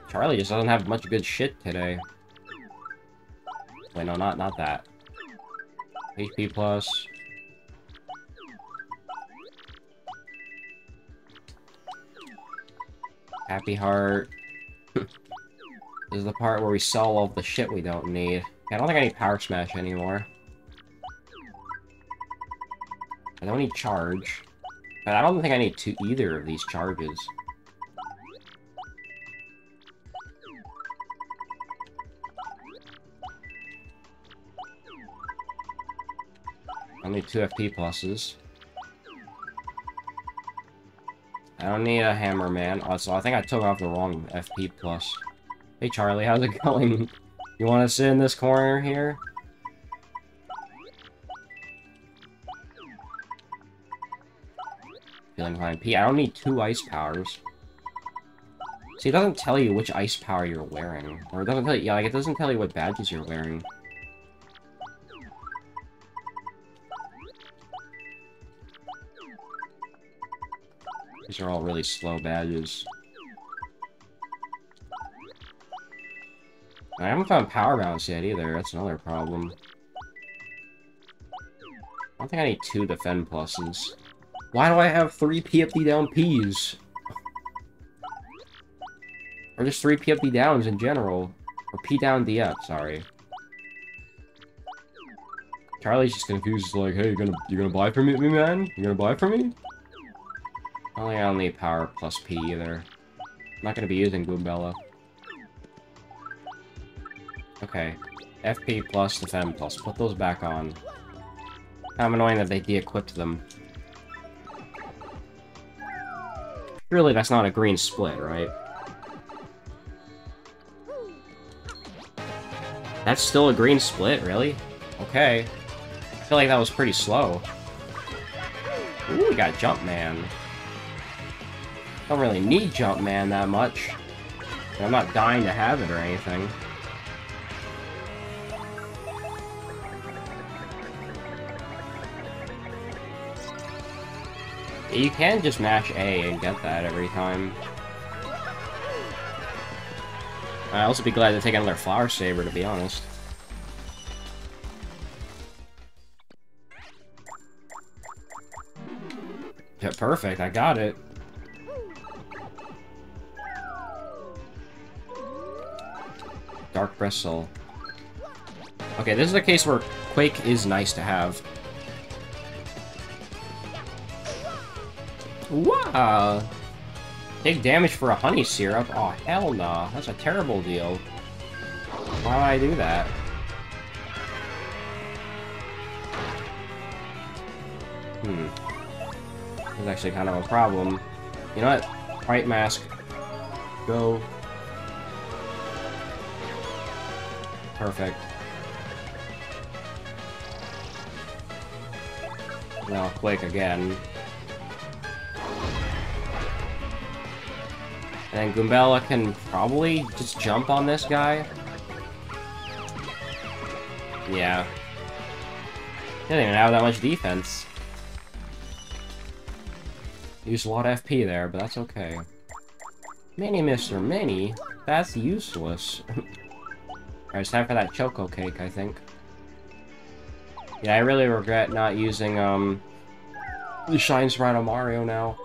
Charlie just doesn't have much good shit today. Wait, no, not, not that. H P Plus. Happy Heart. This is the part where we sell all the shit we don't need. I don't think I need Power Smash anymore. I don't need Charge. But I don't think I need two either of these charges. I need two F P pluses. I don't need a hammer, man. Also, I think I took off the wrong F P plus. Hey, Charlie, how's it going? You want to sit in this corner here? Feeling behind P. I don't need two ice powers. See, it doesn't tell you which ice power you're wearing, or it doesn't tell you. Yeah, like it doesn't tell you what badges you're wearing. These are all really slow badges. I haven't found Power Bounce yet either, that's another problem. I don't think I need two Defend Pluses. Why do I have three P F D down Ps? Or just three P F D downs in general. Or P down D up, sorry. Charlie's just confused, like, hey, you're gonna, you're gonna buy for me, man? You're gonna buy for me? I don't think I'll need Power plus P either. I'm not going to be using Goombella. Okay. F P plus, Defend plus. Put those back on. How annoying that they de-equipped them. Surely that's not a green split, right? That's still a green split, really? Okay. I feel like that was pretty slow. Ooh, we got Jumpman. I don't really need Jumpman that much. I'm not dying to have it or anything. You can just mash A and get that every time. I'd also be glad to take another Flower Saver, to be honest. Yeah, perfect, I got it. Dark Bristle. Okay, this is a case where Quake is nice to have. Wow! Take damage for a honey syrup? Oh hell nah, that's a terrible deal. Why would I do that? Hmm. That's actually kind of a problem. You know what? Fright Mask. Go. Perfect. Now Quake again. And Goombella can probably just jump on this guy. Yeah. He doesn't even have that much defense. Used a lot of F P there, but that's okay. Mini Mister Mini? That's useless. Alright, it's time for that Choco Cake, I think. Yeah, I really regret not using, um... the Shine Sprite on Mario now.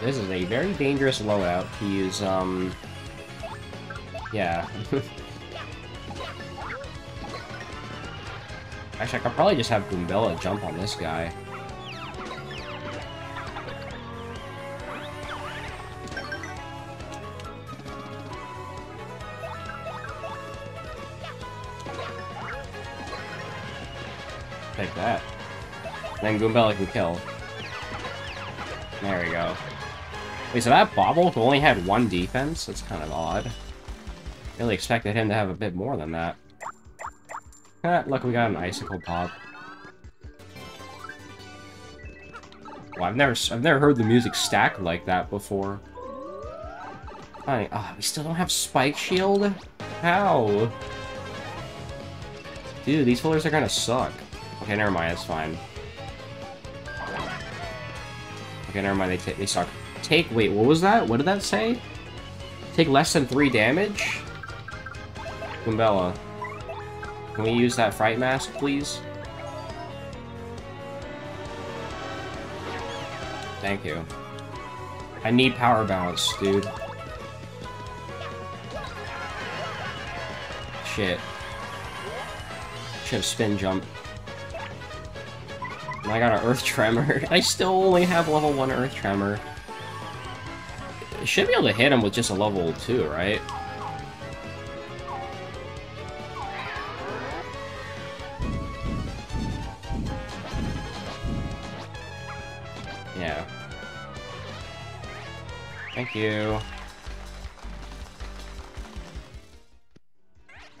This is a very dangerous loadout to use, um... yeah. Actually, I could probably just have Goombella jump on this guy. take that. And then Goombella can kill. There we go. Wait, so that Bobble only had one defense? That's kind of odd. Really expected him to have a bit more than that. Eh, look, we got an Icicle Pop. Well, I've never, I've never heard the music stack like that before. Funny. Oh, we still don't have Spike Shield? How? Dude, these fillers are gonna suck. Okay, never mind, that's fine. Okay, never mind, they, they suck. Take, wait, what was that? What did that say? Take less than three damage? Goombella, can we use that Fright Mask, please? Thank you. I need Power Bounce, dude. Shit. Should have Spin Jump. And I got an Earth Tremor. I still only have level one Earth Tremor. I should be able to hit him with just a level two, right? Yeah. Thank you.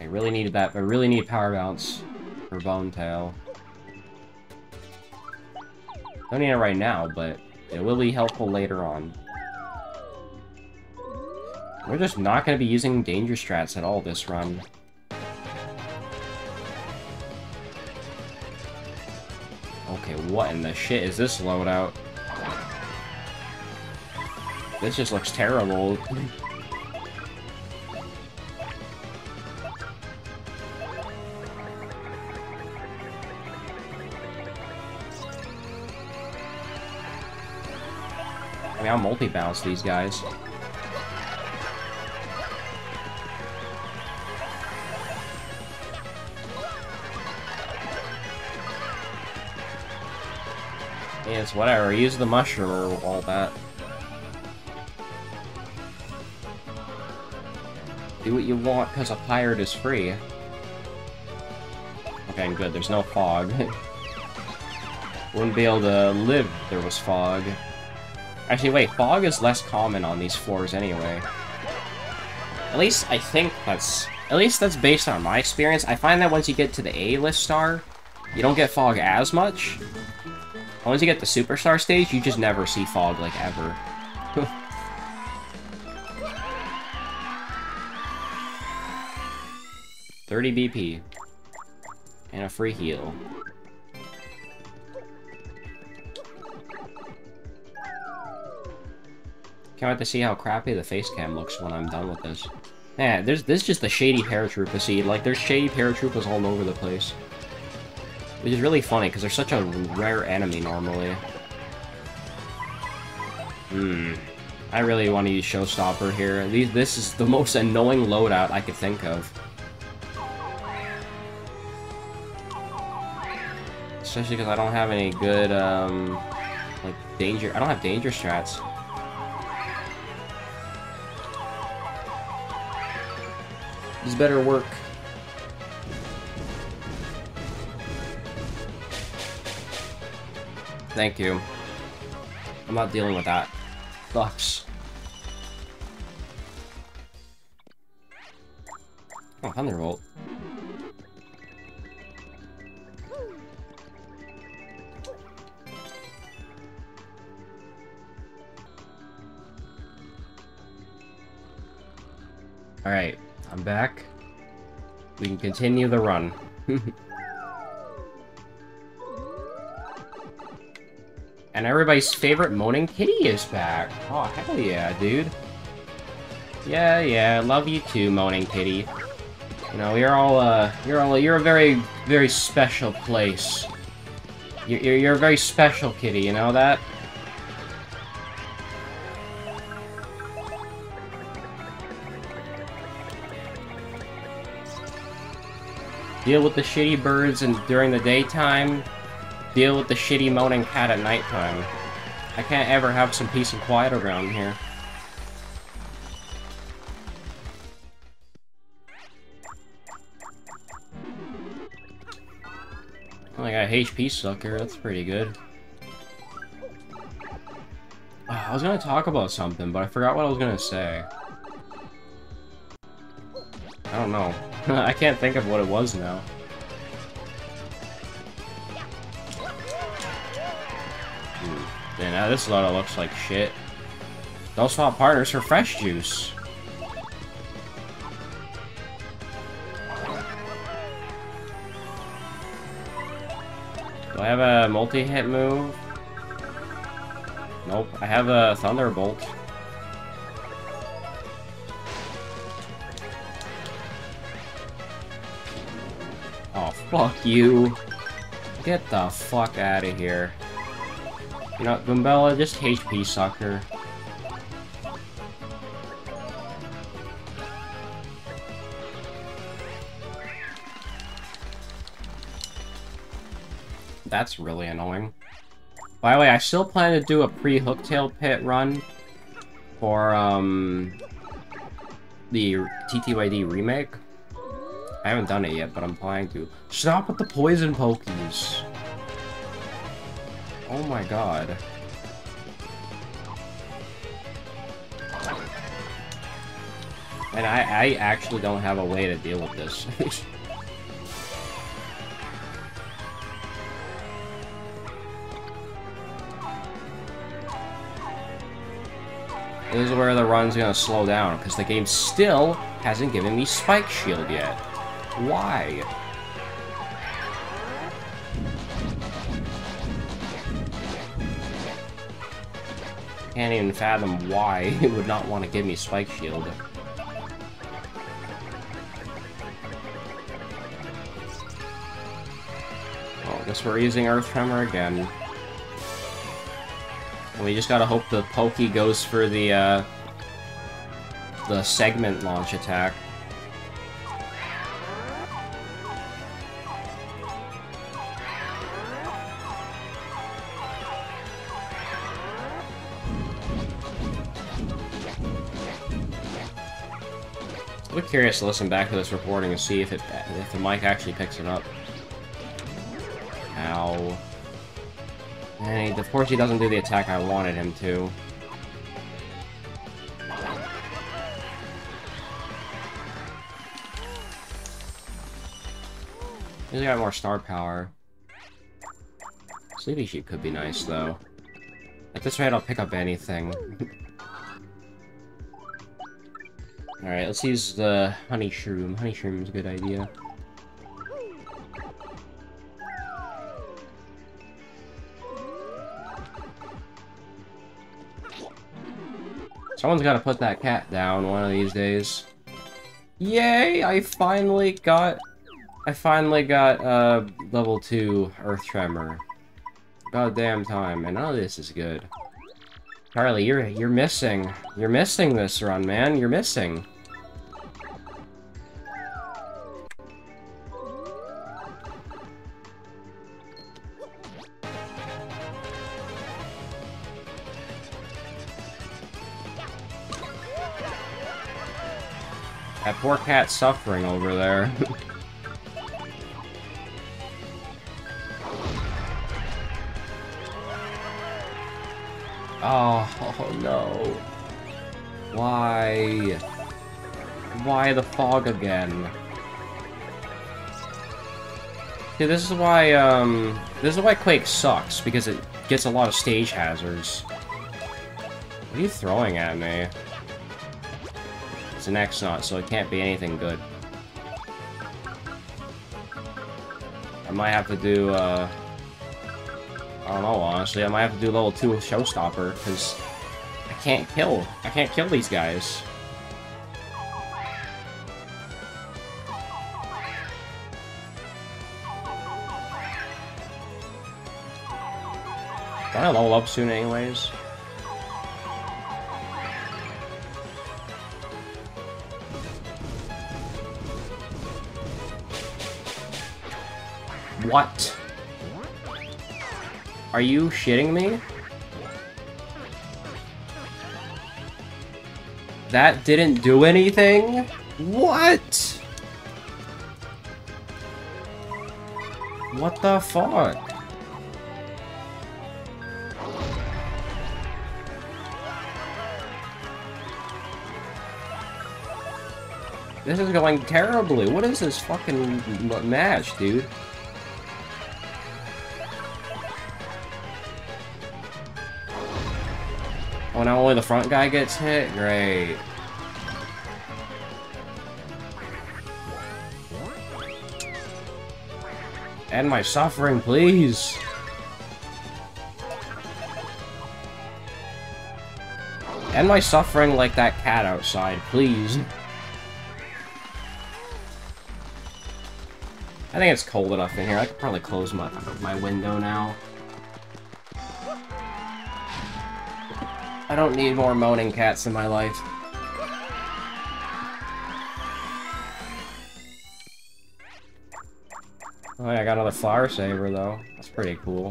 I really needed that. I really need Power Bounce for Bone Tail. Don't need it right now, but it will be helpful later on. We're just not going to be using Danger Strats at all this run. Okay, what in the shit is this loadout? This just looks terrible. I mean, I'll multi-bounce these guys. It's whatever, use the mushroom or all that. Do what you want, because a pirate is free. Okay, I'm good, there's no fog. Wouldn't be able to live if there was fog. Actually, wait, fog is less common on these floors anyway. At least, I think that's... At least that's based on my experience. I find that once you get to the A-list star, you don't get fog as much. Once you get the Superstar stage, you just never see fog, like, ever. thirty B P. And a free heal. Can't wait to see how crappy the face cam looks when I'm done with this. Man, there's, this is just a shady paratrooper seed. Like, there's shady paratroopers all over the place. Which is really funny, because they're such a rare enemy, normally. Hmm. I really want to use Showstopper here. These, this is the most annoying loadout I could think of. Especially because I don't have any good, um... like, danger... I don't have danger strats. This better work. Thank you. I'm not dealing with that. Sucks. Oh, Thunderbolt. Alright, I'm back. We can continue the run. And everybody's favorite moaning kitty is back. Oh, hell yeah, dude. Yeah, yeah, love you too, moaning kitty. You know, you're all, uh, you're all, you're a very, very special place. You're, you're, you're a very special kitty, you know that? Deal with the shitty birds and during the daytime. Deal with the shitty moaning cat at nighttime. I can't ever have some peace and quiet around here. I got H P Sucker, that's pretty good. Uh, I was gonna talk about something, but I forgot what I was gonna say. I don't know. I can't think of what it was now. Ooh, man, now this loadout looks like shit. Don't swap partners for fresh juice. Do I have a multi-hit move? Nope, I have a Thunderbolt. Oh, fuck you. Get the fuck out of here. You know, Goombella, just H P Sucker. That's really annoying. By the way, I still plan to do a pre-Hooktail Pit run for um, the T T Y D remake. I haven't done it yet, but I'm planning to. Stop with the poison pokies! Oh my god. And I, I actually don't have a way to deal with this. This is where the run's gonna slow down, because the game still hasn't given me Spike Shield yet. Why? Can't even fathom why it would not want to give me Spike Shield. Oh, guess we're using Earth Tremor again. We just gotta hope the Pokey goes for the, uh... the segment launch attack. I'll be curious to listen back to this recording and see if it if the mic actually picks it up. Ow. And of course he doesn't do the attack I wanted him to. He's got more star power. Sleepy Sheep could be nice though. At this rate I'll pick up anything. Alright, let's use the honey shroom. Honey shroom is a good idea. Someone's gotta put that cat down one of these days. Yay! I finally got... I finally got, uh, level two Earth Tremor. Goddamn time, and all this is good. Charlie, you're, you're missing. You're missing this run, man. You're missing. That poor cat suffering over there. oh, oh no. Why? Why the fog again? Dude, this is why um this is why Quake sucks, because it gets a lot of stage hazards. What are you throwing at me? It's an X-Naught, so it can't be anything good. I might have to do, uh... I don't know, honestly. I might have to do level two with Showstopper, because I can't kill. I can't kill these guys. Can I level up soon anyways? What? Are you shitting me? That didn't do anything? What? What the fuck? This is going terribly. What is this fucking match, dude? Oh, now only the front guy gets hit? Great. End my suffering, please. End my suffering like that cat outside, please. I think it's cold enough in here. I could probably close my my window now. I don't need more moaning cats in my life. Oh yeah, I got another Flower Saver though. That's pretty cool.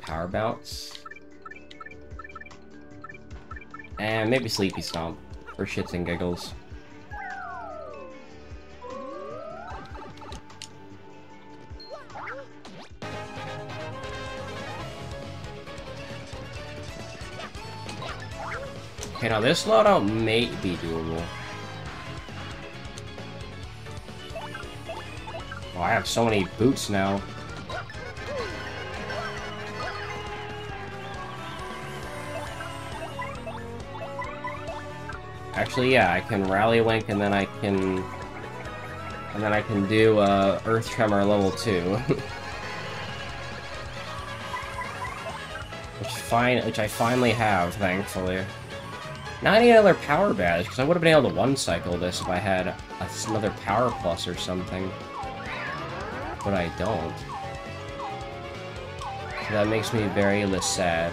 Power Bounce. And maybe Sleepy Stomp for shits and giggles. Okay, now this loadout may be doable. Oh, I have so many boots now. Actually, yeah, I can rally wink, and then I can, and then I can do uh, Earth Tremor level two, which fine, which I finally have, thankfully. Now I need another power badge, because I would have been able to one-cycle this if I had a, another power plus or something. But I don't. So that makes me very sad.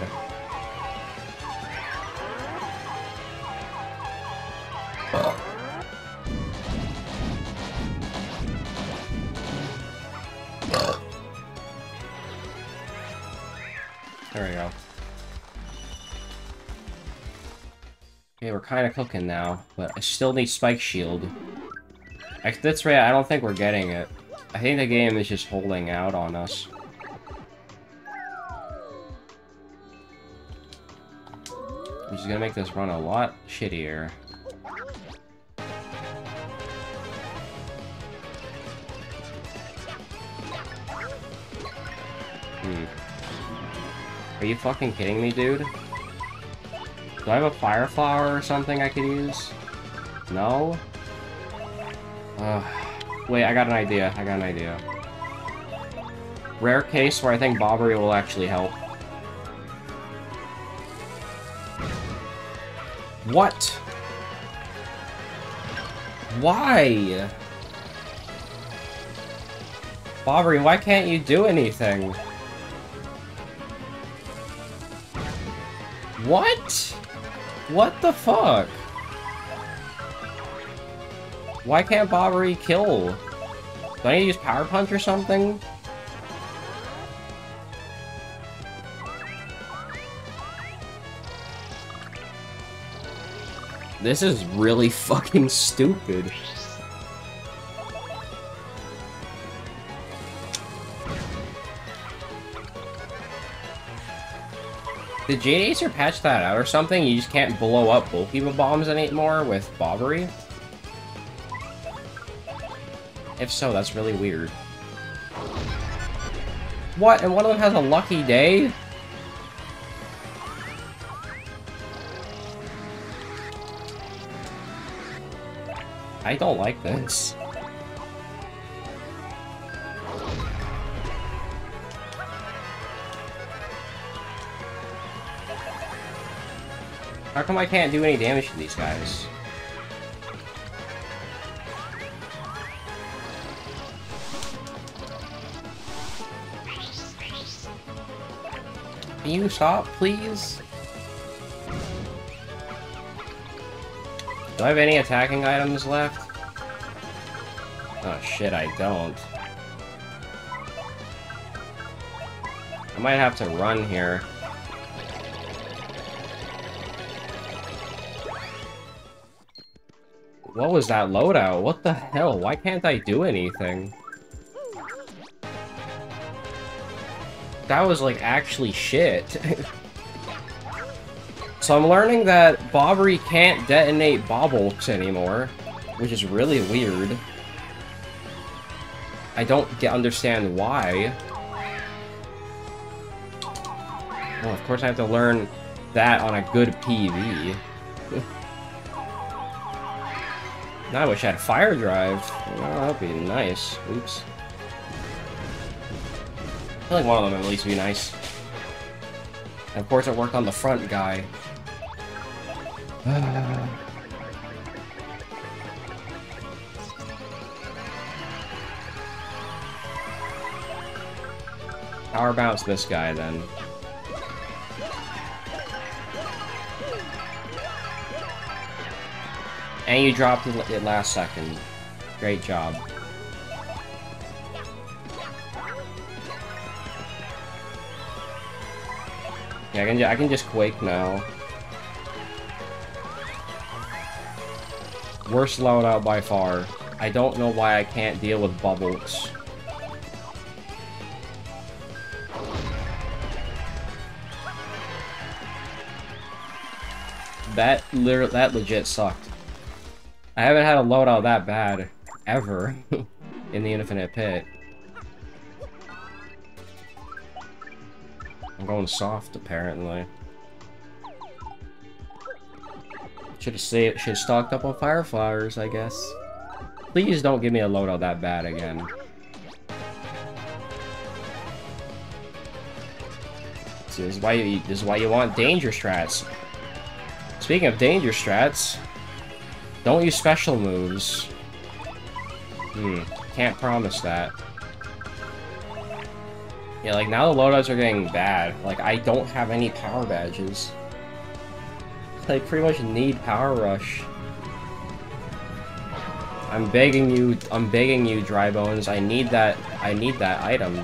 Ugh. Ugh. There we go. Okay, we're kind of cooking now, but I still need Spike Shield. At this rate, I don't think we're getting it. I think the game is just holding out on us. Which is gonna make this run a lot shittier. Hmm. Are you fucking kidding me, dude? Do I have a fire flower or something I could use? No? Ugh. Wait, I got an idea. I got an idea. Rare case where I think Bobbery will actually help. What? Why? Bobbery, why can't you do anything? What? What the fuck? Why can't Bobbery kill? Do I need to use Power Punch or something? This is really fucking stupid. Did J D Acer patch that out or something? You just can't blow up Bulkiva bombs anymore with Bobbery? If so, that's really weird. What? And one of them has a Lucky Day? I don't like this. How come I can't do any damage to these guys? Can you stop, please? Do I have any attacking items left? Oh shit, I don't. I might have to run here. What was that loadout? What the hell? Why can't I do anything? That was like actually shit. So I'm learning that Bobbery can't detonate Bobbles anymore, which is really weird. I don't get understand why. Well, of course I have to learn that on a good P V. Now I wish I had Fire Drive. Well, that'd be nice. Oops. I feel like one of them at least would be nice. And of course I worked on the front guy. Power Bounce this guy then. And you dropped it last second. Great job. Yeah, I can, I can just Quake now. Worst loadout by far. I don't know why I can't deal with Bubbles. That literally, that legit sucked. I haven't had a loadout that bad, ever, in the Infinite Pit. I'm going soft, apparently. Should've saved, should've stocked up on Fire Flowers, I guess. Please don't give me a loadout that bad again. See, this is why you, this is why you want Danger Strats. Speaking of Danger Strats... Don't use special moves. Hmm, can't promise that. Yeah, like, now the loadouts are getting bad. Like, I don't have any power badges. I pretty much need Power Rush. I'm begging you, I'm begging you, Dry Bones. I need that, I need that item.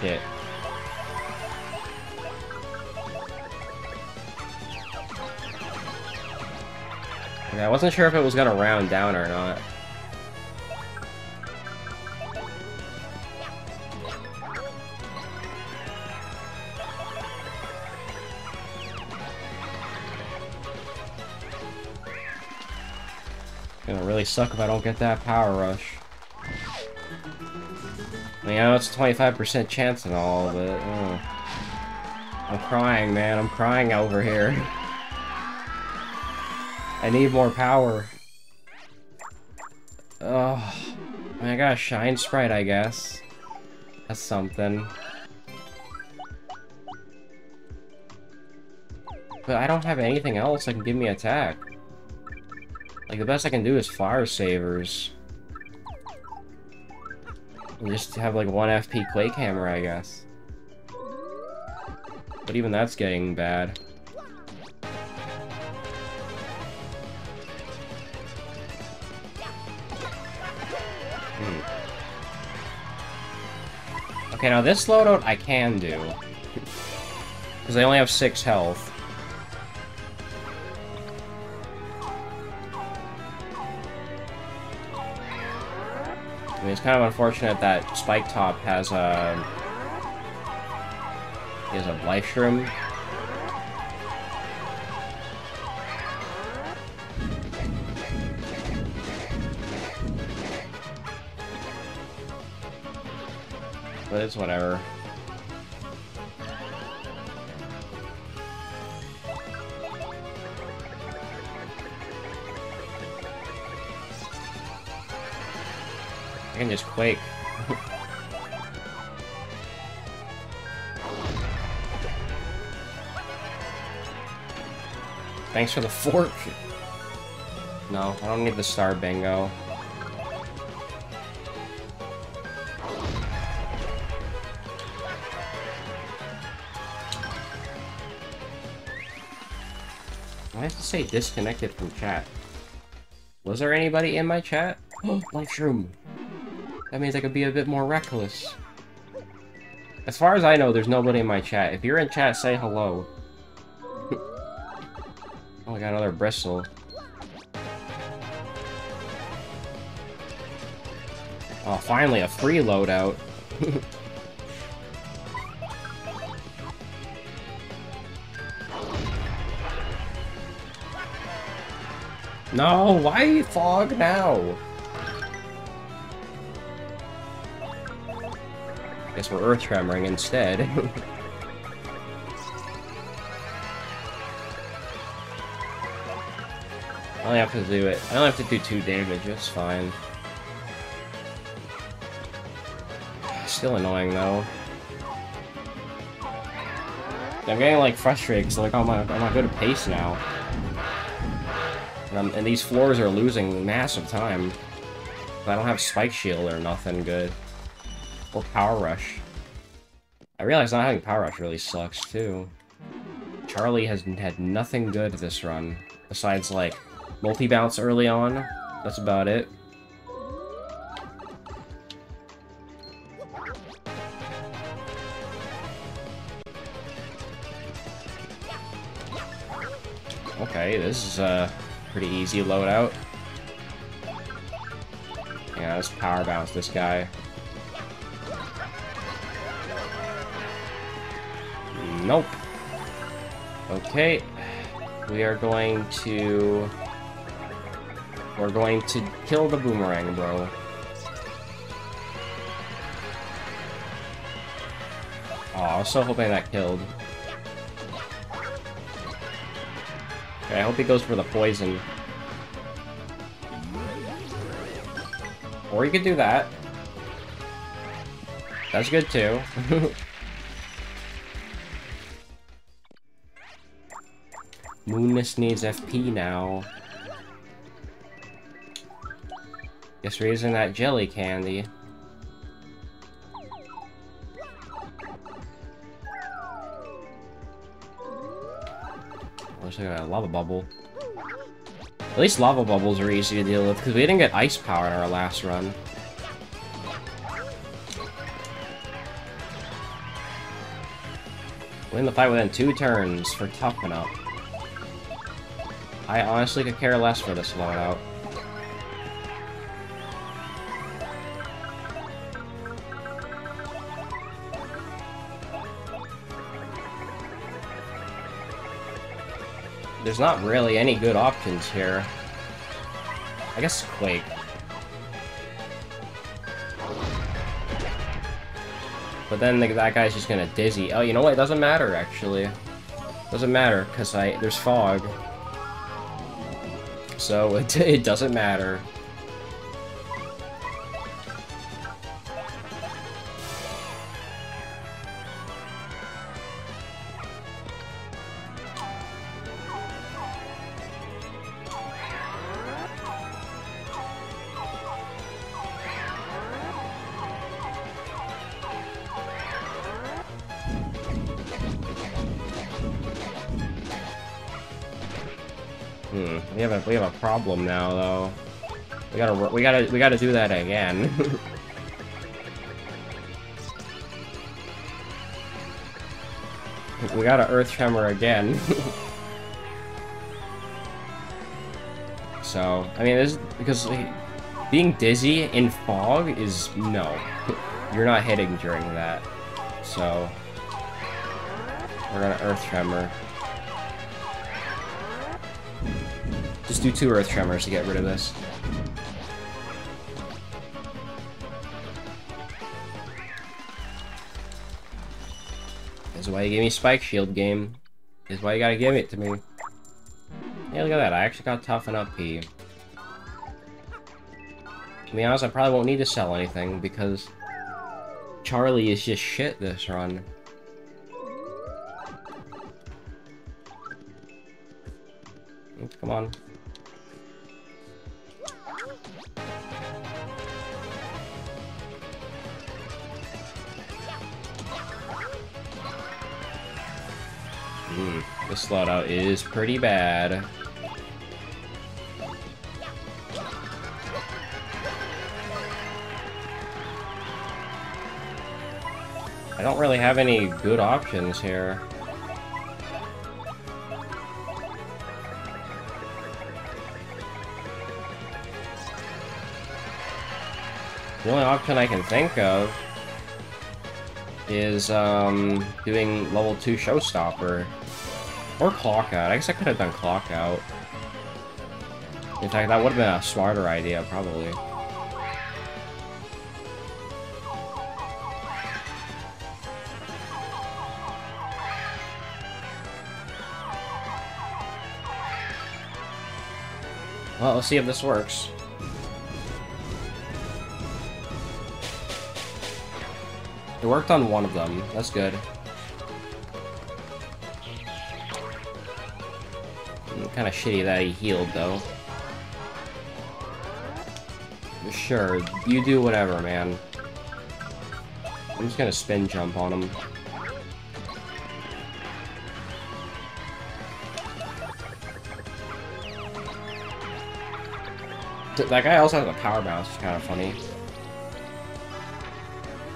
Shit. Okay, I wasn't sure if it was gonna round down or not. It's gonna really suck if I don't get that Power Rush. You know, it's a twenty-five percent chance in all of it. Oh. I'm crying, man. I'm crying over here. I need more power. Oh, I mean, I got a Shine Sprite, I guess. That's something. But I don't have anything else that can give me attack. Like, the best I can do is Flower Savers. Just have like one F P Quake Hammer, I guess. But even that's getting bad. Hmm. Okay, now this loadout I can do. Because I only have six health. I mean, it's kind of unfortunate that Spike Top has a... He has a Life Shroom. But it's whatever. I can just Quake. Thanks for the fork! No, I don't need the star bingo. I have to say disconnected from chat. Was there anybody in my chat? Lunchroom. That means I could be a bit more reckless. As far as I know, there's nobody in my chat. If you're in chat, say hello. Oh, I got another bristle. Oh, finally a free loadout. No, why fog now? Guess we're Earth Tremoring instead. I only have to do it. I only have to do two damage, it's fine. Still annoying though. I'm getting like frustrated because like I'm not, I'm not good at pace now. And, I'm, and these floors are losing massive time. I don't have Spike Shield or nothing good. Or Power Rush. I realize not having Power Rush really sucks too. Charlie has had nothing good this run. Besides like multi-bounce early on. That's about it. Okay, this is a pretty easy loadout. Yeah, let's power bounce this guy. Nope. Okay, we are going to... We're going to kill the boomerang, bro. Aw, oh, I was so hoping that killed. I hope he goes for the poison. Or you could do that. That's good too. Moonless needs F P now. Guess we're using that jelly candy. I got a lava bubble. At least lava bubbles are easy to deal with, because we didn't get ice power in our last run. Win the fight within two turns for toughen up. I honestly could care less for this loadout. There's not really any good options here. I guess Quake. But then the, that guy's just gonna dizzy. Oh, you know what? It doesn't matter, actually. Doesn't matter, because I there's fog. So it, it doesn't matter. We have a we have a problem now though. We gotta we gotta we gotta do that again. We gotta Earth Tremor again. So I mean, this because like, being dizzy in fog is no, you're not hitting during that. So we're gonna Earth Tremor. Just do two Earth Tremors to get rid of this. This is why you gave me Spike Shield, game. This is why you gotta give it to me. Hey, look at that. I actually got Toughen Up P. To be honest, I probably won't need to sell anything because Charlie is just shit this run. Come on. Mm, this loadout is pretty bad. I don't really have any good options here. The only option I can think of is um, doing level two Showstopper. Or Clock Out. I guess I could have done Clock Out. In fact, that would have been a smarter idea, probably. Well, let's see if this works. It worked on one of them. That's good. Kind of shitty that he healed, though. Sure, you do whatever, man. I'm just gonna spin jump on him. That guy also has a power bounce, which is kind of funny.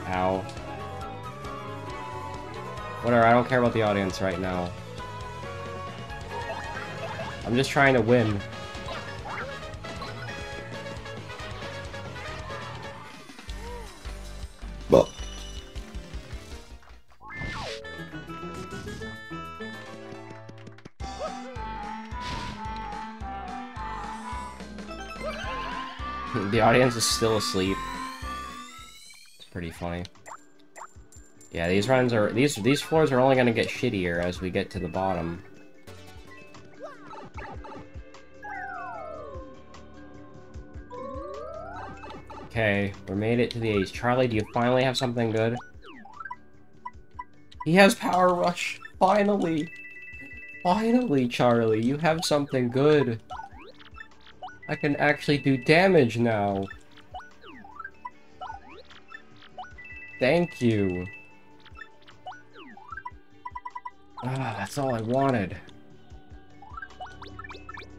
Ow. Whatever, I don't care about the audience right now. I'm just trying to win. Well. The audience is still asleep. It's pretty funny. Yeah, these runs are these these floors are only gonna get shittier as we get to the bottom. Okay, we made it to the ace. Charlie, do you finally have something good? He has Power Rush! Finally! Finally, Charlie, you have something good! I can actually do damage now! Thank you! Ah, that's all I wanted.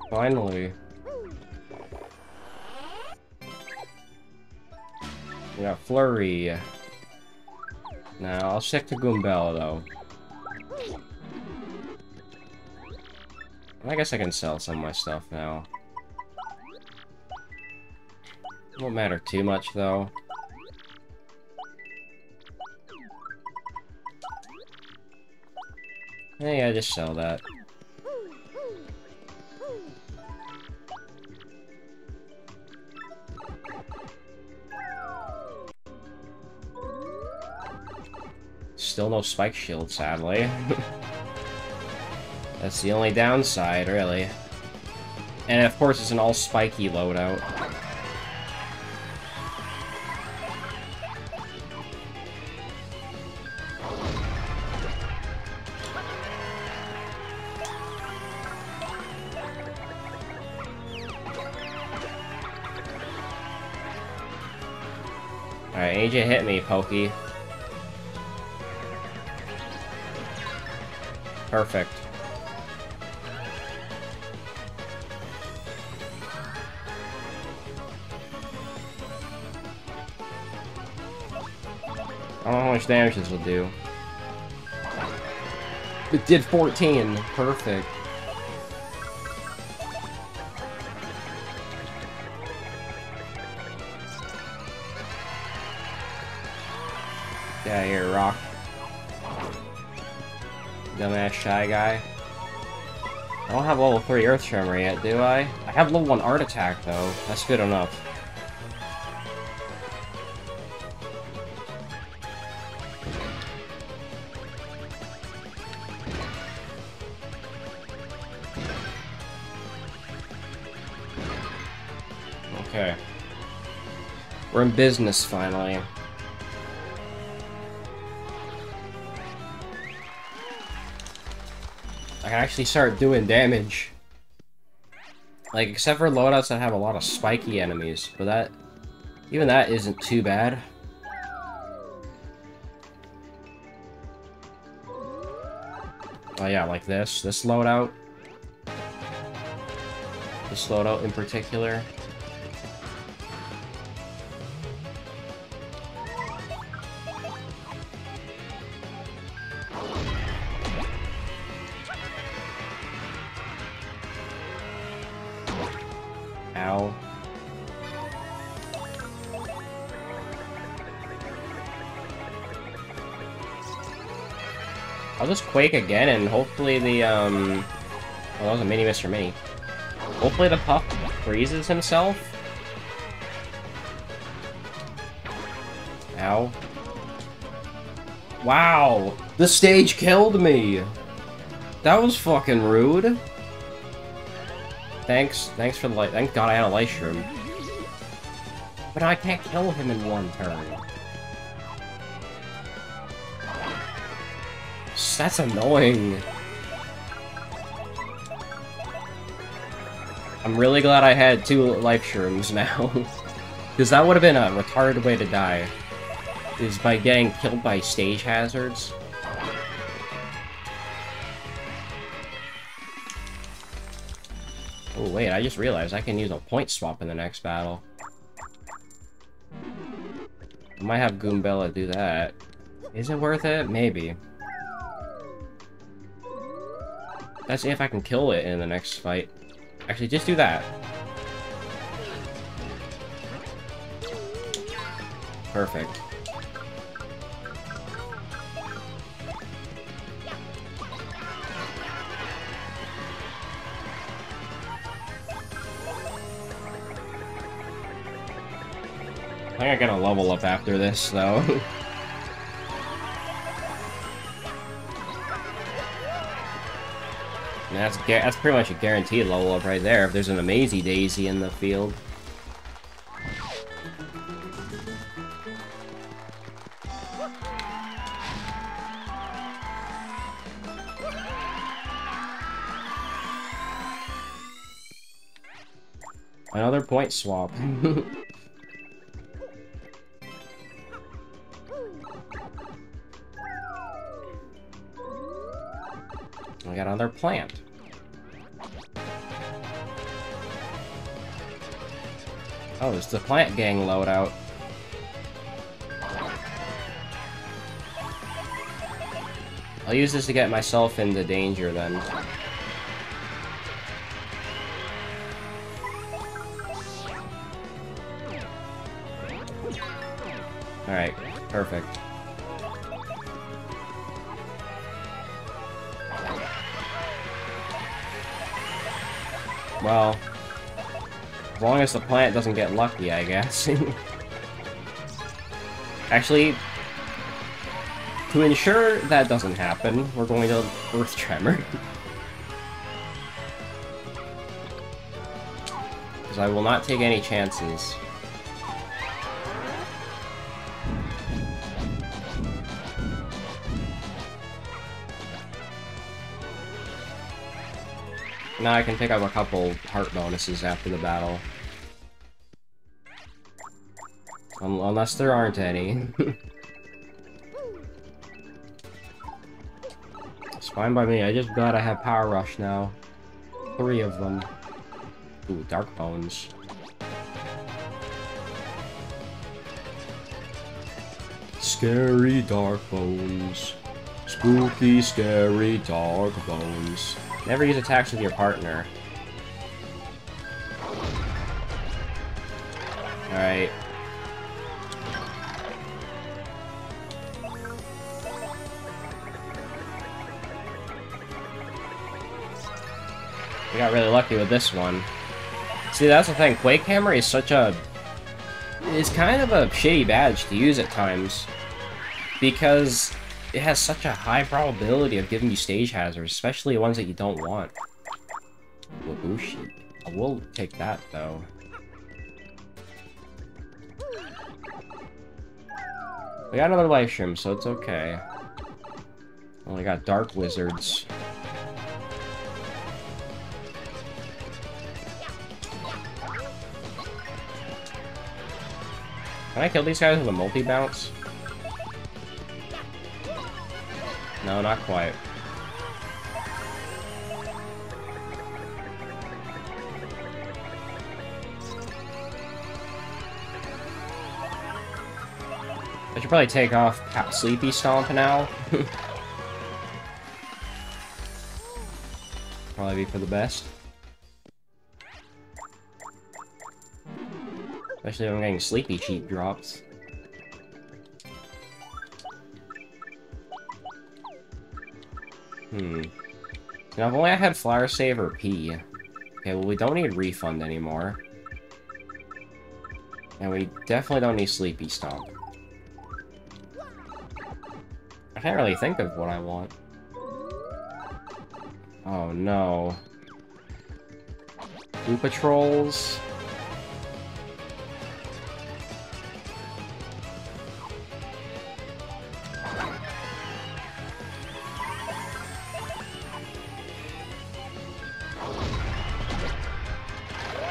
Finally. We got Flurry. Now, I'll stick to Goombella, though. I guess I can sell some of my stuff now. Won't matter too much, though. Hey, I just sell that. Still no Spike Shield, sadly. That's the only downside, really. And of course, it's an all spiky loadout. Alright, A J, hit me, Pokey. Perfect. I don't know how much damage this will do. It did fourteen. Perfect. Get out of here, Rock. Dumbass shy guy. I don't have level three Earth Tremor yet, do I? I have level one Art Attack, though. That's good enough. Okay. We're in business, finally. I can actually start doing damage. Like, except for loadouts that have a lot of spiky enemies, but that... even that isn't too bad. Oh yeah, like this. This loadout. This loadout in particular. Ow. I'll just Quake again, and hopefully the, um... oh, that was a mini-miss for me. Hopefully the Puff freezes himself. Ow. Wow! The stage killed me! That was fucking rude. Thanks, thanks for the light. Thank God I had a light shroom. But I can't kill him in one turn. That's annoying. I'm really glad I had two life shrooms now. Because that would have been a retarded way to die. Is by getting killed by stage hazards. Oh wait, I just realized I can use a point swap in the next battle. I might have Goombella do that. Is it worth it? Maybe. That's if I can kill it in the next fight. Actually, just do that. Perfect. I think I gotta level up after this, though. And that's that's pretty much a guaranteed level up right there, if there's an Amazy Daisy in the field. Another point swap. I got another plant. Oh, it's the Plant Gang loadout. I'll use this to get myself into danger then. Alright, perfect. Well, as long as the plant doesn't get lucky, I guess. Actually, to ensure that doesn't happen, we're going to Earth Tremor. Because I will not take any chances. Now I can pick up a couple heart bonuses after the battle. Um, unless there aren't any. It's fine by me, I just glad I have Power Rush now. Three of them. Ooh, Dark Bones. Scary Dark Bones. Spooky, scary Dark Bones. Never use attacks with your partner. Alright. We got really lucky with this one. See, that's the thing. Quake Hammer is such a... it's kind of a shitty badge to use at times. Because... it has such a high probability of giving you stage hazards, especially ones that you don't want. Wabooshi. I will take that, though. We got another life shroom, so it's okay. Only got Dark Wizards. Can I kill these guys with a multi-bounce? No, not quite. I should probably take off Sleepy Stomp now. Probably be for the best. Especially when I'm getting Sleepy cheap drops. Hmm. Now, if only I had Flower Saver P. Okay, well, we don't need Refund anymore. And we definitely don't need Sleepy Stomp. I can't really think of what I want. Oh, no. Koopa Trolls.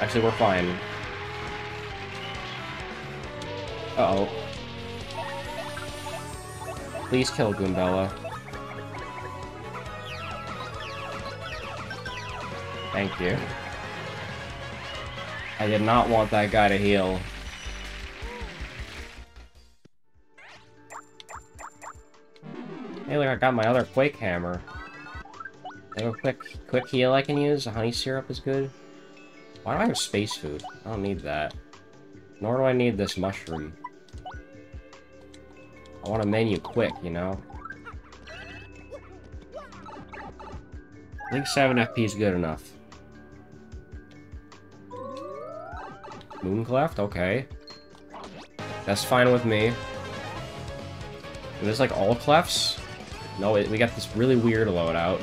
Actually, we're fine. Uh-oh. Please kill Goombella. Thank you. I did not want that guy to heal. Hey, look, I got my other Quake Hammer. I have a quick, quick heal I can use. A honey syrup is good. Why do I have space food? I don't need that. Nor do I need this mushroom. I want a menu quick, you know? I think seven F P is good enough. Mooncleft? Okay. That's fine with me. Is this like all clefts? No, it, we got this really weird loadout.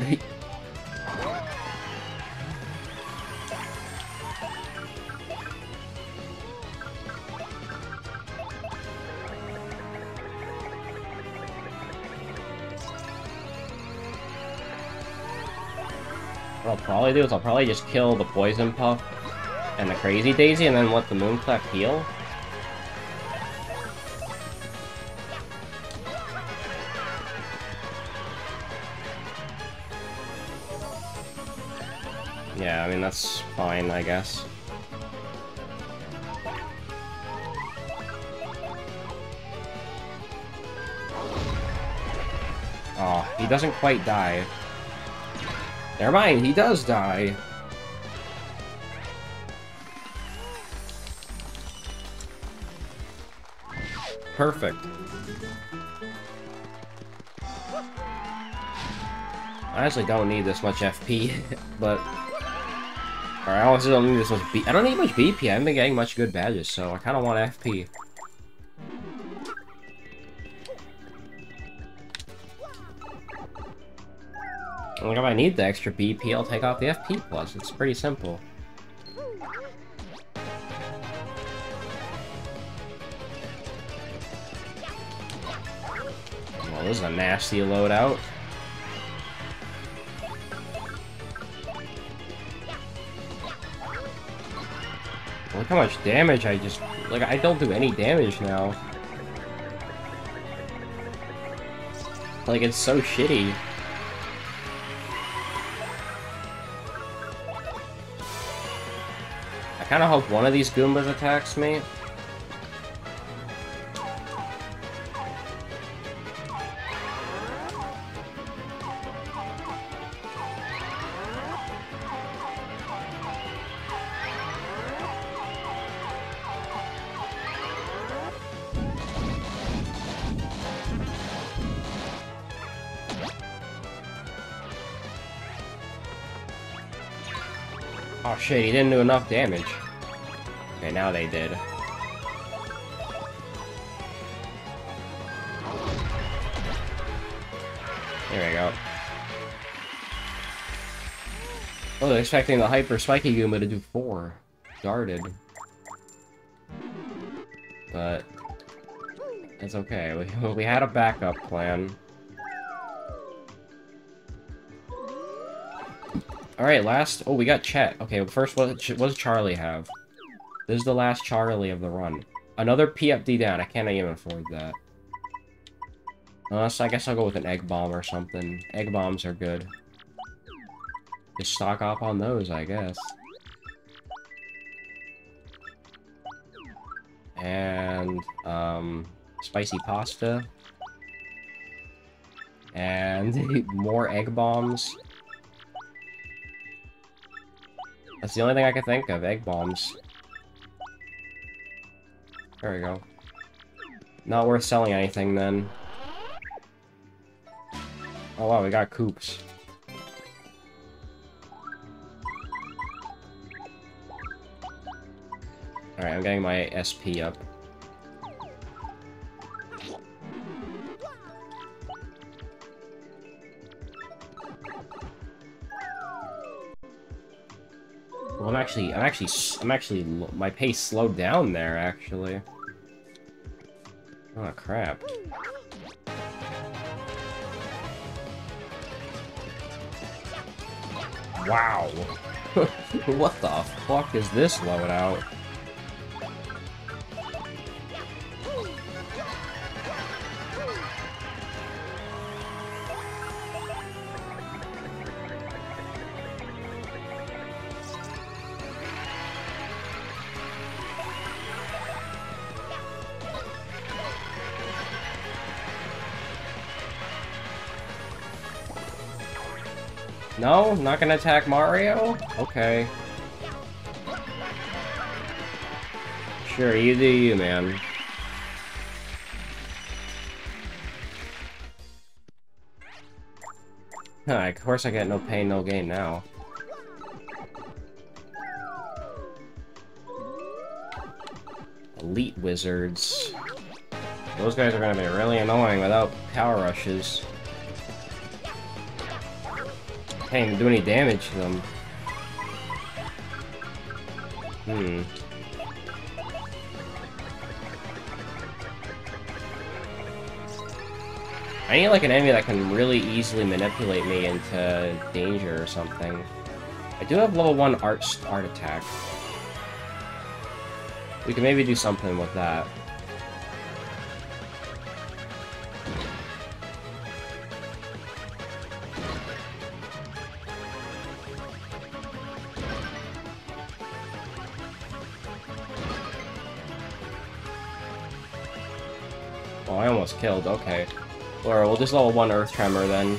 What I'll probably do is I'll probably just kill the Poison Puff and the Crazy Daisy and then let the Mooncleft heal. Yeah, I mean, that's fine, I guess. Aw, oh, he doesn't quite die. Never mind, he does die. Perfect. I actually don't need this much F P, but... Alright, I also don't need this much B... I don't need much B P, I haven't been getting much good badges, so I kinda want F P. Like, if I need the extra B P, I'll take off the F P plus. It's pretty simple. Well, this is a nasty loadout. Look how much damage I just... Like, I don't do any damage now. Like, it's so shitty. I kinda hope one of these Goombas attacks me. Oh shit, he didn't do enough damage. Okay, now they did. There we go. I was expecting the Hyper Spiky Goomba to do four. Darted. But... It's okay, we, we had a backup plan. Alright, last... Oh, we got Chet. Okay, first, what does Charlie have? This is the last Charlie of the run. Another P F D down. I can't even afford that. Unless, I guess I'll go with an Egg Bomb or something. Egg Bombs are good. Just stock up on those, I guess. And, um... Spicy Pasta. And more Egg Bombs. That's the only thing I can think of, Egg Bombs. There we go. Not worth selling anything then. Oh wow, we got Koops. Alright, I'm getting my S P up. Well, I'm actually, I'm actually, I'm actually, my pace slowed down there, actually. Oh, crap. Wow. What the fuck is this loadout? No? Not gonna attack Mario? Okay. Sure, you do you, man. Huh, of course I get no pain, no gain now. Elite Wizards. Those guys are gonna be really annoying without power rushes. Can't even do any damage to them. Hmm. I need like an enemy that can really easily manipulate me into danger or something. I do have level one art art attack. We can maybe do something with that. Killed, okay. Or we'll just level one Earth Tremor then.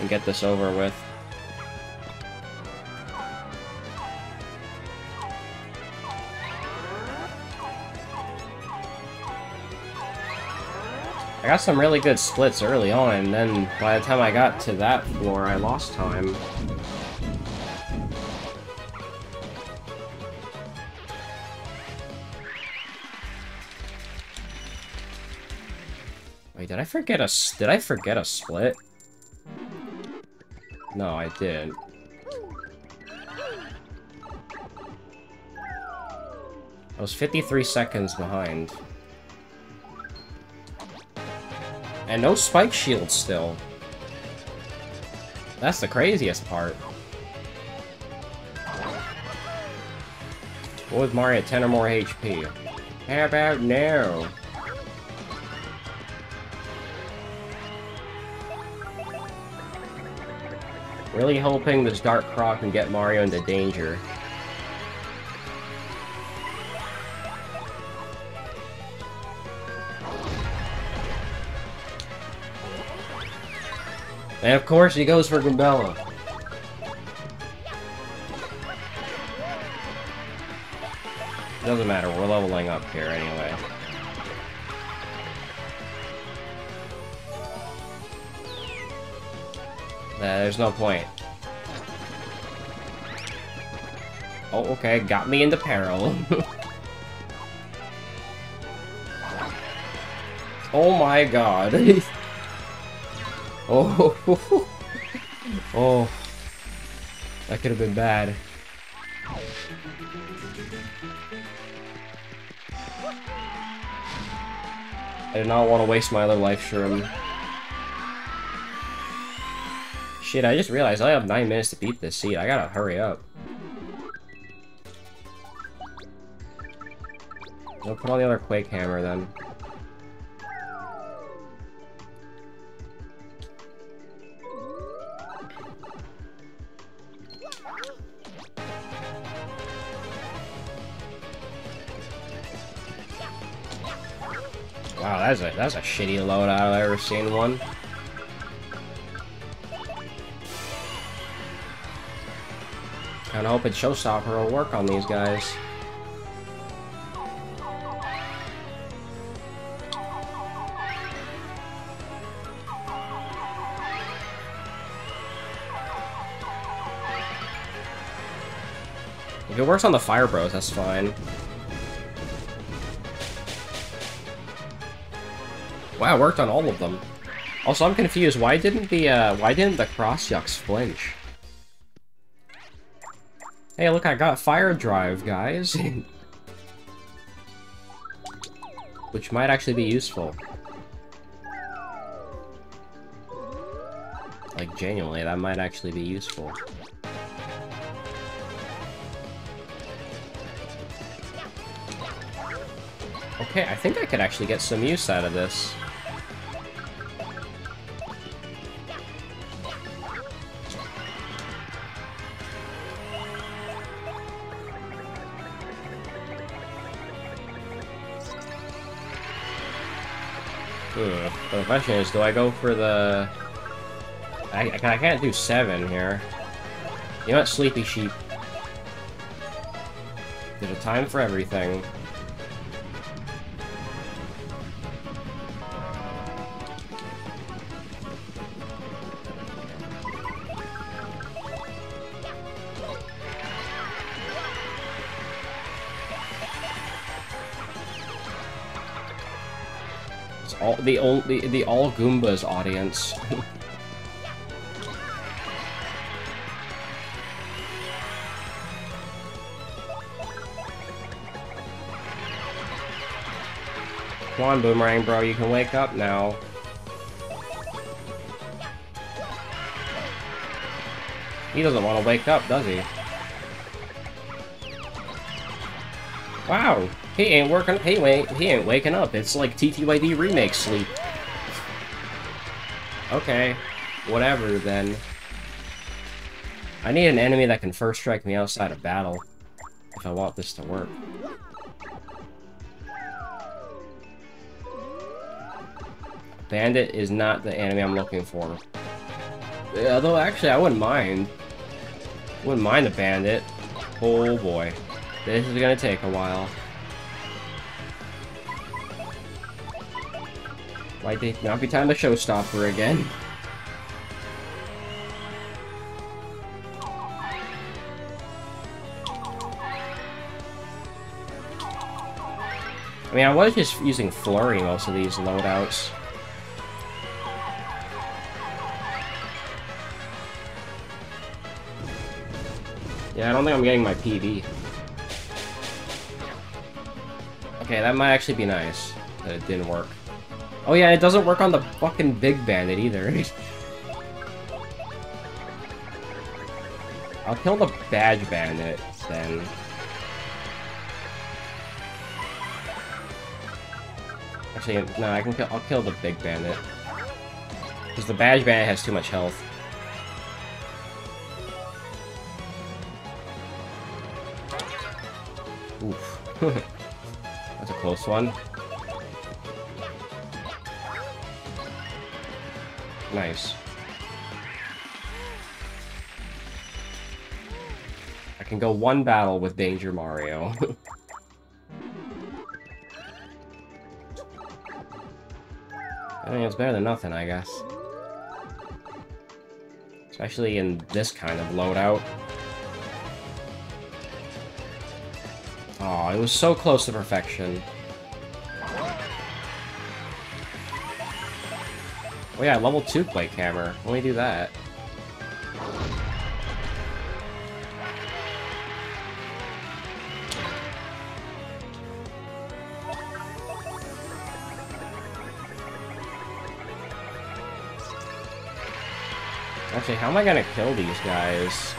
And get this over with. I got some really good splits early on, and then by the time I got to that floor, I lost time. Did I forget a did I forget a split? No, I did. I was fifty-three seconds behind. And no Spike Shield still. That's the craziest part. What was Mario at ten or more H P? How about now? Really hoping this Dark Croc can get Mario into danger. And of course he goes for Goombella. Doesn't matter, we're leveling up here anyway. Uh, there's no point. Oh, okay, got me into peril. Oh my god. Oh. Oh. That could have been bad. I did not want to waste my other life shroom. Shit, I just realized I have nine minutes to beat this seed. I gotta hurry up. I'll put on the other Quake Hammer then. Wow, that's a that's a shitty loadout I've ever seen one. I'm hoping Showstopper will work on these guys. If it works on the Fire Bros, that's fine. Wow, it worked on all of them. Also, I'm confused. Why didn't the uh, why didn't the Cross Yucks flinch? Hey, look, I got Fire Drive, guys. Which might actually be useful. Like, genuinely, that might actually be useful. Okay, I think I could actually get some use out of this. Hmm, but the question is, do I go for the... I, I can't do seven here. You know what, Sleepy Sheep? There's a time for everything. It's all the only the, the all Goombas audience. Come on, Boomerang, bro, you can wake up now. He doesn't want to wake up, does he? Wow, he ain't working. He ain't, he ain't waking up. It's like T T Y D remake sleep. Okay, whatever then. I need an enemy that can first strike me outside of battle if I want this to work. Bandit is not the enemy I'm looking for. Although, actually, I wouldn't mind. Wouldn't mind a bandit. Oh boy. This is gonna take a while. Might be, not be time to Showstopper again. I mean, I was just using Flurry most of these loadouts. Yeah, I don't think I'm getting my P V. Okay, that might actually be nice that it didn't work. Oh yeah, it doesn't work on the fucking big bandit either. I'll kill the badge bandit then. Actually, no, I can kill, I'll kill the big bandit. Because the badge bandit has too much health. Oof. That's a close one. Nice. I can go one battle with Danger Mario. I mean, it's better than nothing, I guess. Especially in this kind of loadout. Aw, oh, it was so close to perfection. Oh yeah, level two Quake Hammer. Let me do that. Actually, how am I gonna kill these guys?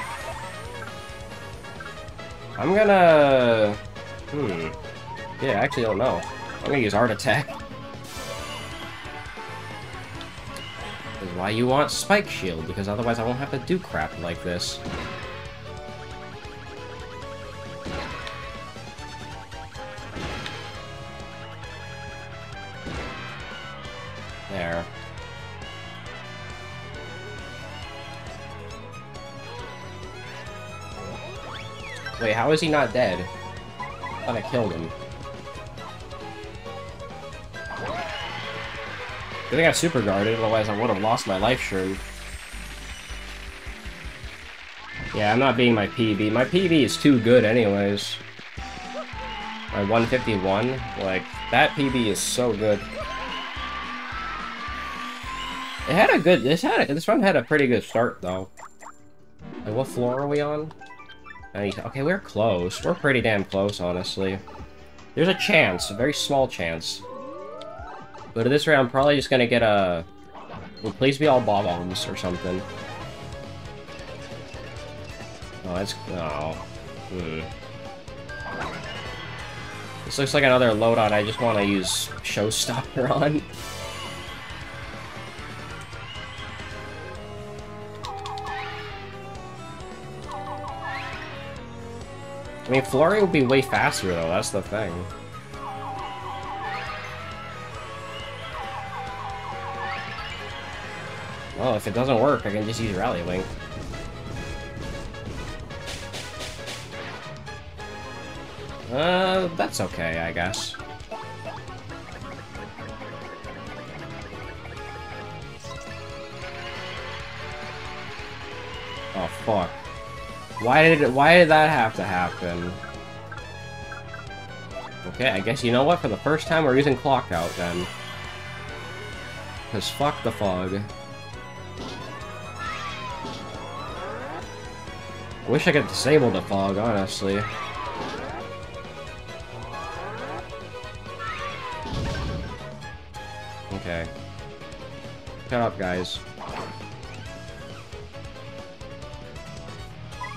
I'm gonna... Hmm. Yeah, I actually don't know. I'm gonna use Art Attack. This is why you want Spike Shield, because otherwise I won't have to do crap like this. There. Wait, how is he not dead? I thought I killed him. I think I super guarded, otherwise I would have lost my life shroom. Yeah, I'm not being my P B. My P B is too good anyways. My one fifty-one, like, that P B is so good. It had a good, this had a, this run had a pretty good start though. Like, what floor are we on? Okay, we're close. We're pretty damn close, honestly. There's a chance, a very small chance. But in this round, I'm probably just gonna get a... Well, please be all bob-ombs or something. Oh, that's... Oh. Hmm. This looks like another loadout I just want to use Showstopper on. I mean, Flurry would be way faster, though, that's the thing. Well, if it doesn't work, I can just use Rally Wink. Uh, that's okay, I guess. Oh, fuck. Why did it, why did that have to happen? Okay, I guess you know what? For the first time, we're using Clock Out then. Cause fuck the fog. I wish I could disable the fog, honestly. Okay. Shut up, guys.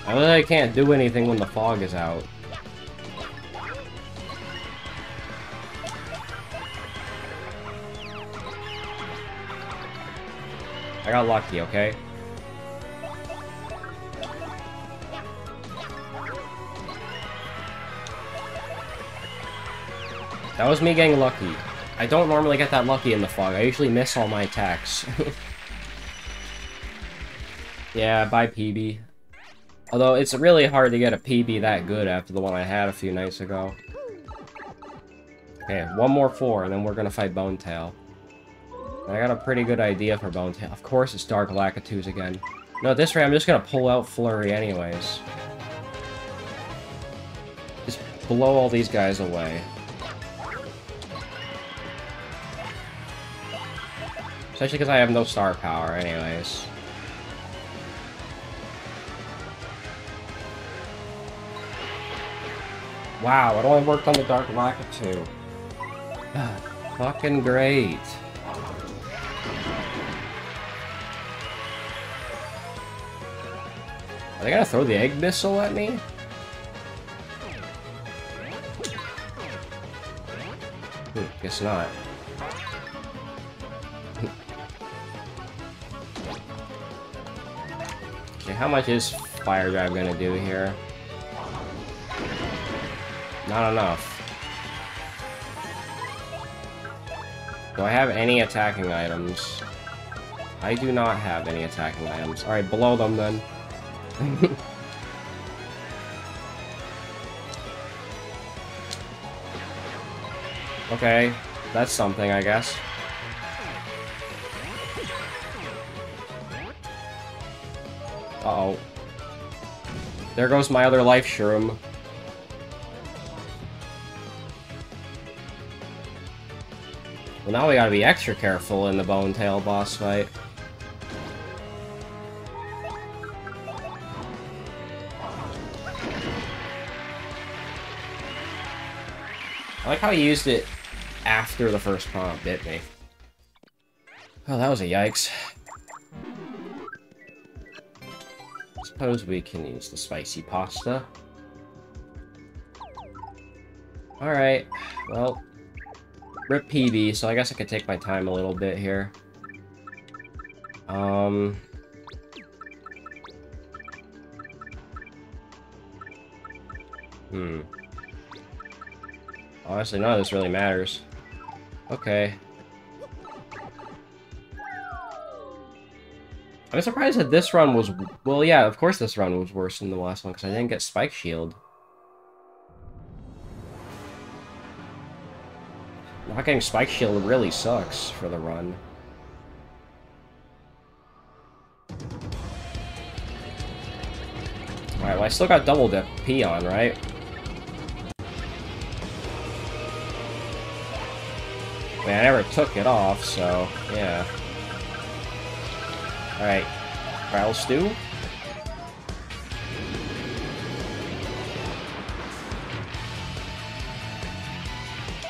I really can't do anything when the fog is out. I got lucky, okay? That was me getting lucky. I don't normally get that lucky in the fog. I usually miss all my attacks. Yeah, bye P B. Although, it's really hard to get a P B that good after the one I had a few nights ago. Okay, one more four, and then we're gonna fight Bonetail. I got a pretty good idea for Bonetail. Of course it's Dark Lakitus again. No, this way I'm just gonna pull out Flurry anyways. Just blow all these guys away. Especially because I have no star power anyways. Wow, it only worked on the Dark Lakitu. Fucking great. Are they gonna throw the egg missile at me? Hmm, guess not. Okay, how much is Fire Drive gonna do here? Not enough. Do I have any attacking items? I do not have any attacking items. Alright, blow them then. Okay, that's something, I guess. Uh-oh. There goes my other life shroom. Well, now we gotta be extra careful in the Bonetail boss fight. I like how he used it after the first prompt bit me. Oh, that was a yikes. Suppose we can use the spicy pasta. Alright, well... Rip P B, so I guess I could take my time a little bit here. Um... Hmm. Honestly, none of this really matters. Okay. I'm surprised that this run was... Well, yeah, of course this run was worse than the last one, because I didn't get Spike Shield. Not getting Spike Shield really sucks for the run. Alright, well I still got Double Dip Peon, right? Wait, I never took it off, so yeah. Alright. Growl Stew?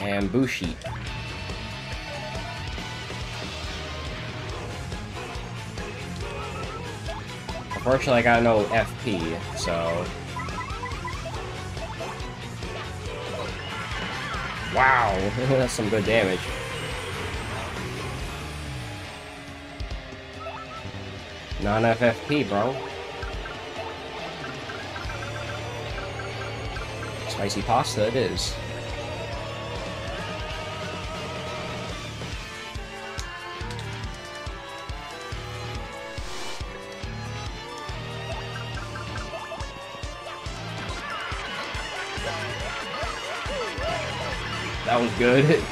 And Boo Sheet. Unfortunately, I got no F P, so... Wow! That's some good damage. non F F P, bro. Spicy pasta it is. That was good.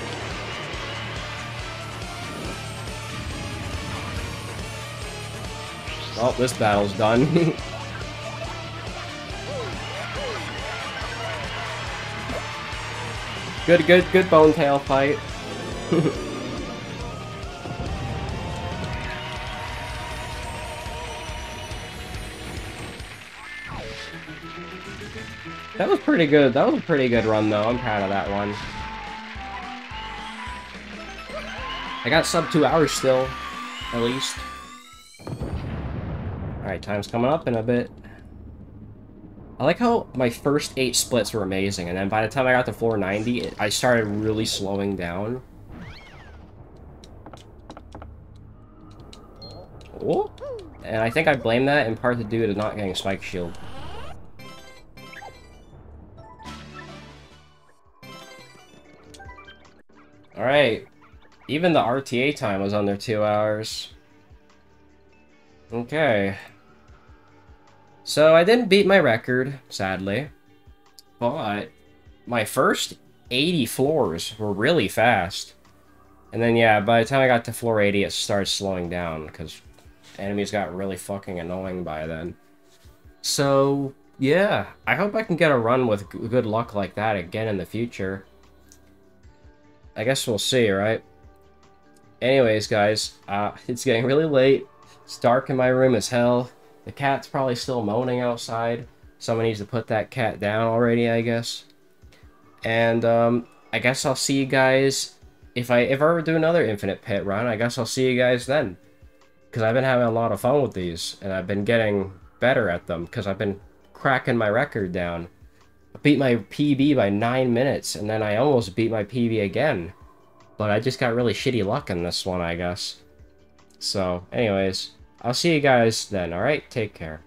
Oh, this battle's done. Good, good, good bone tail fight. That was pretty good. That was a pretty good run, though. I'm proud of that one. I got sub two hours still, at least. Alright, time's coming up in a bit. I like how my first eight splits were amazing, and then by the time I got to floor ninety, it, I started really slowing down. Oh, and I think I blame that in part to due to not getting Spike Shield. Alright. Even the R T A time was under two hours. Okay. So I didn't beat my record, sadly. But my first eighty floors were really fast. And then yeah, by the time I got to floor eighty, it started slowing down because enemies got really fucking annoying by then. So yeah, I hope I can get a run with good luck like that again in the future. I guess we'll see, right? Anyways, guys, uh, it's getting really late. It's dark in my room as hell. The cat's probably still moaning outside. Someone needs to put that cat down already, I guess. And um, I guess I'll see you guys if I if I ever do another Infinite Pit run. I guess I'll see you guys then, because I've been having a lot of fun with these, and I've been getting better at them because I've been cracking my record down. I beat my P B by nine minutes, and then I almost beat my P B again. But I just got really shitty luck in this one, I guess. So, anyways, I'll see you guys then, alright? Take care.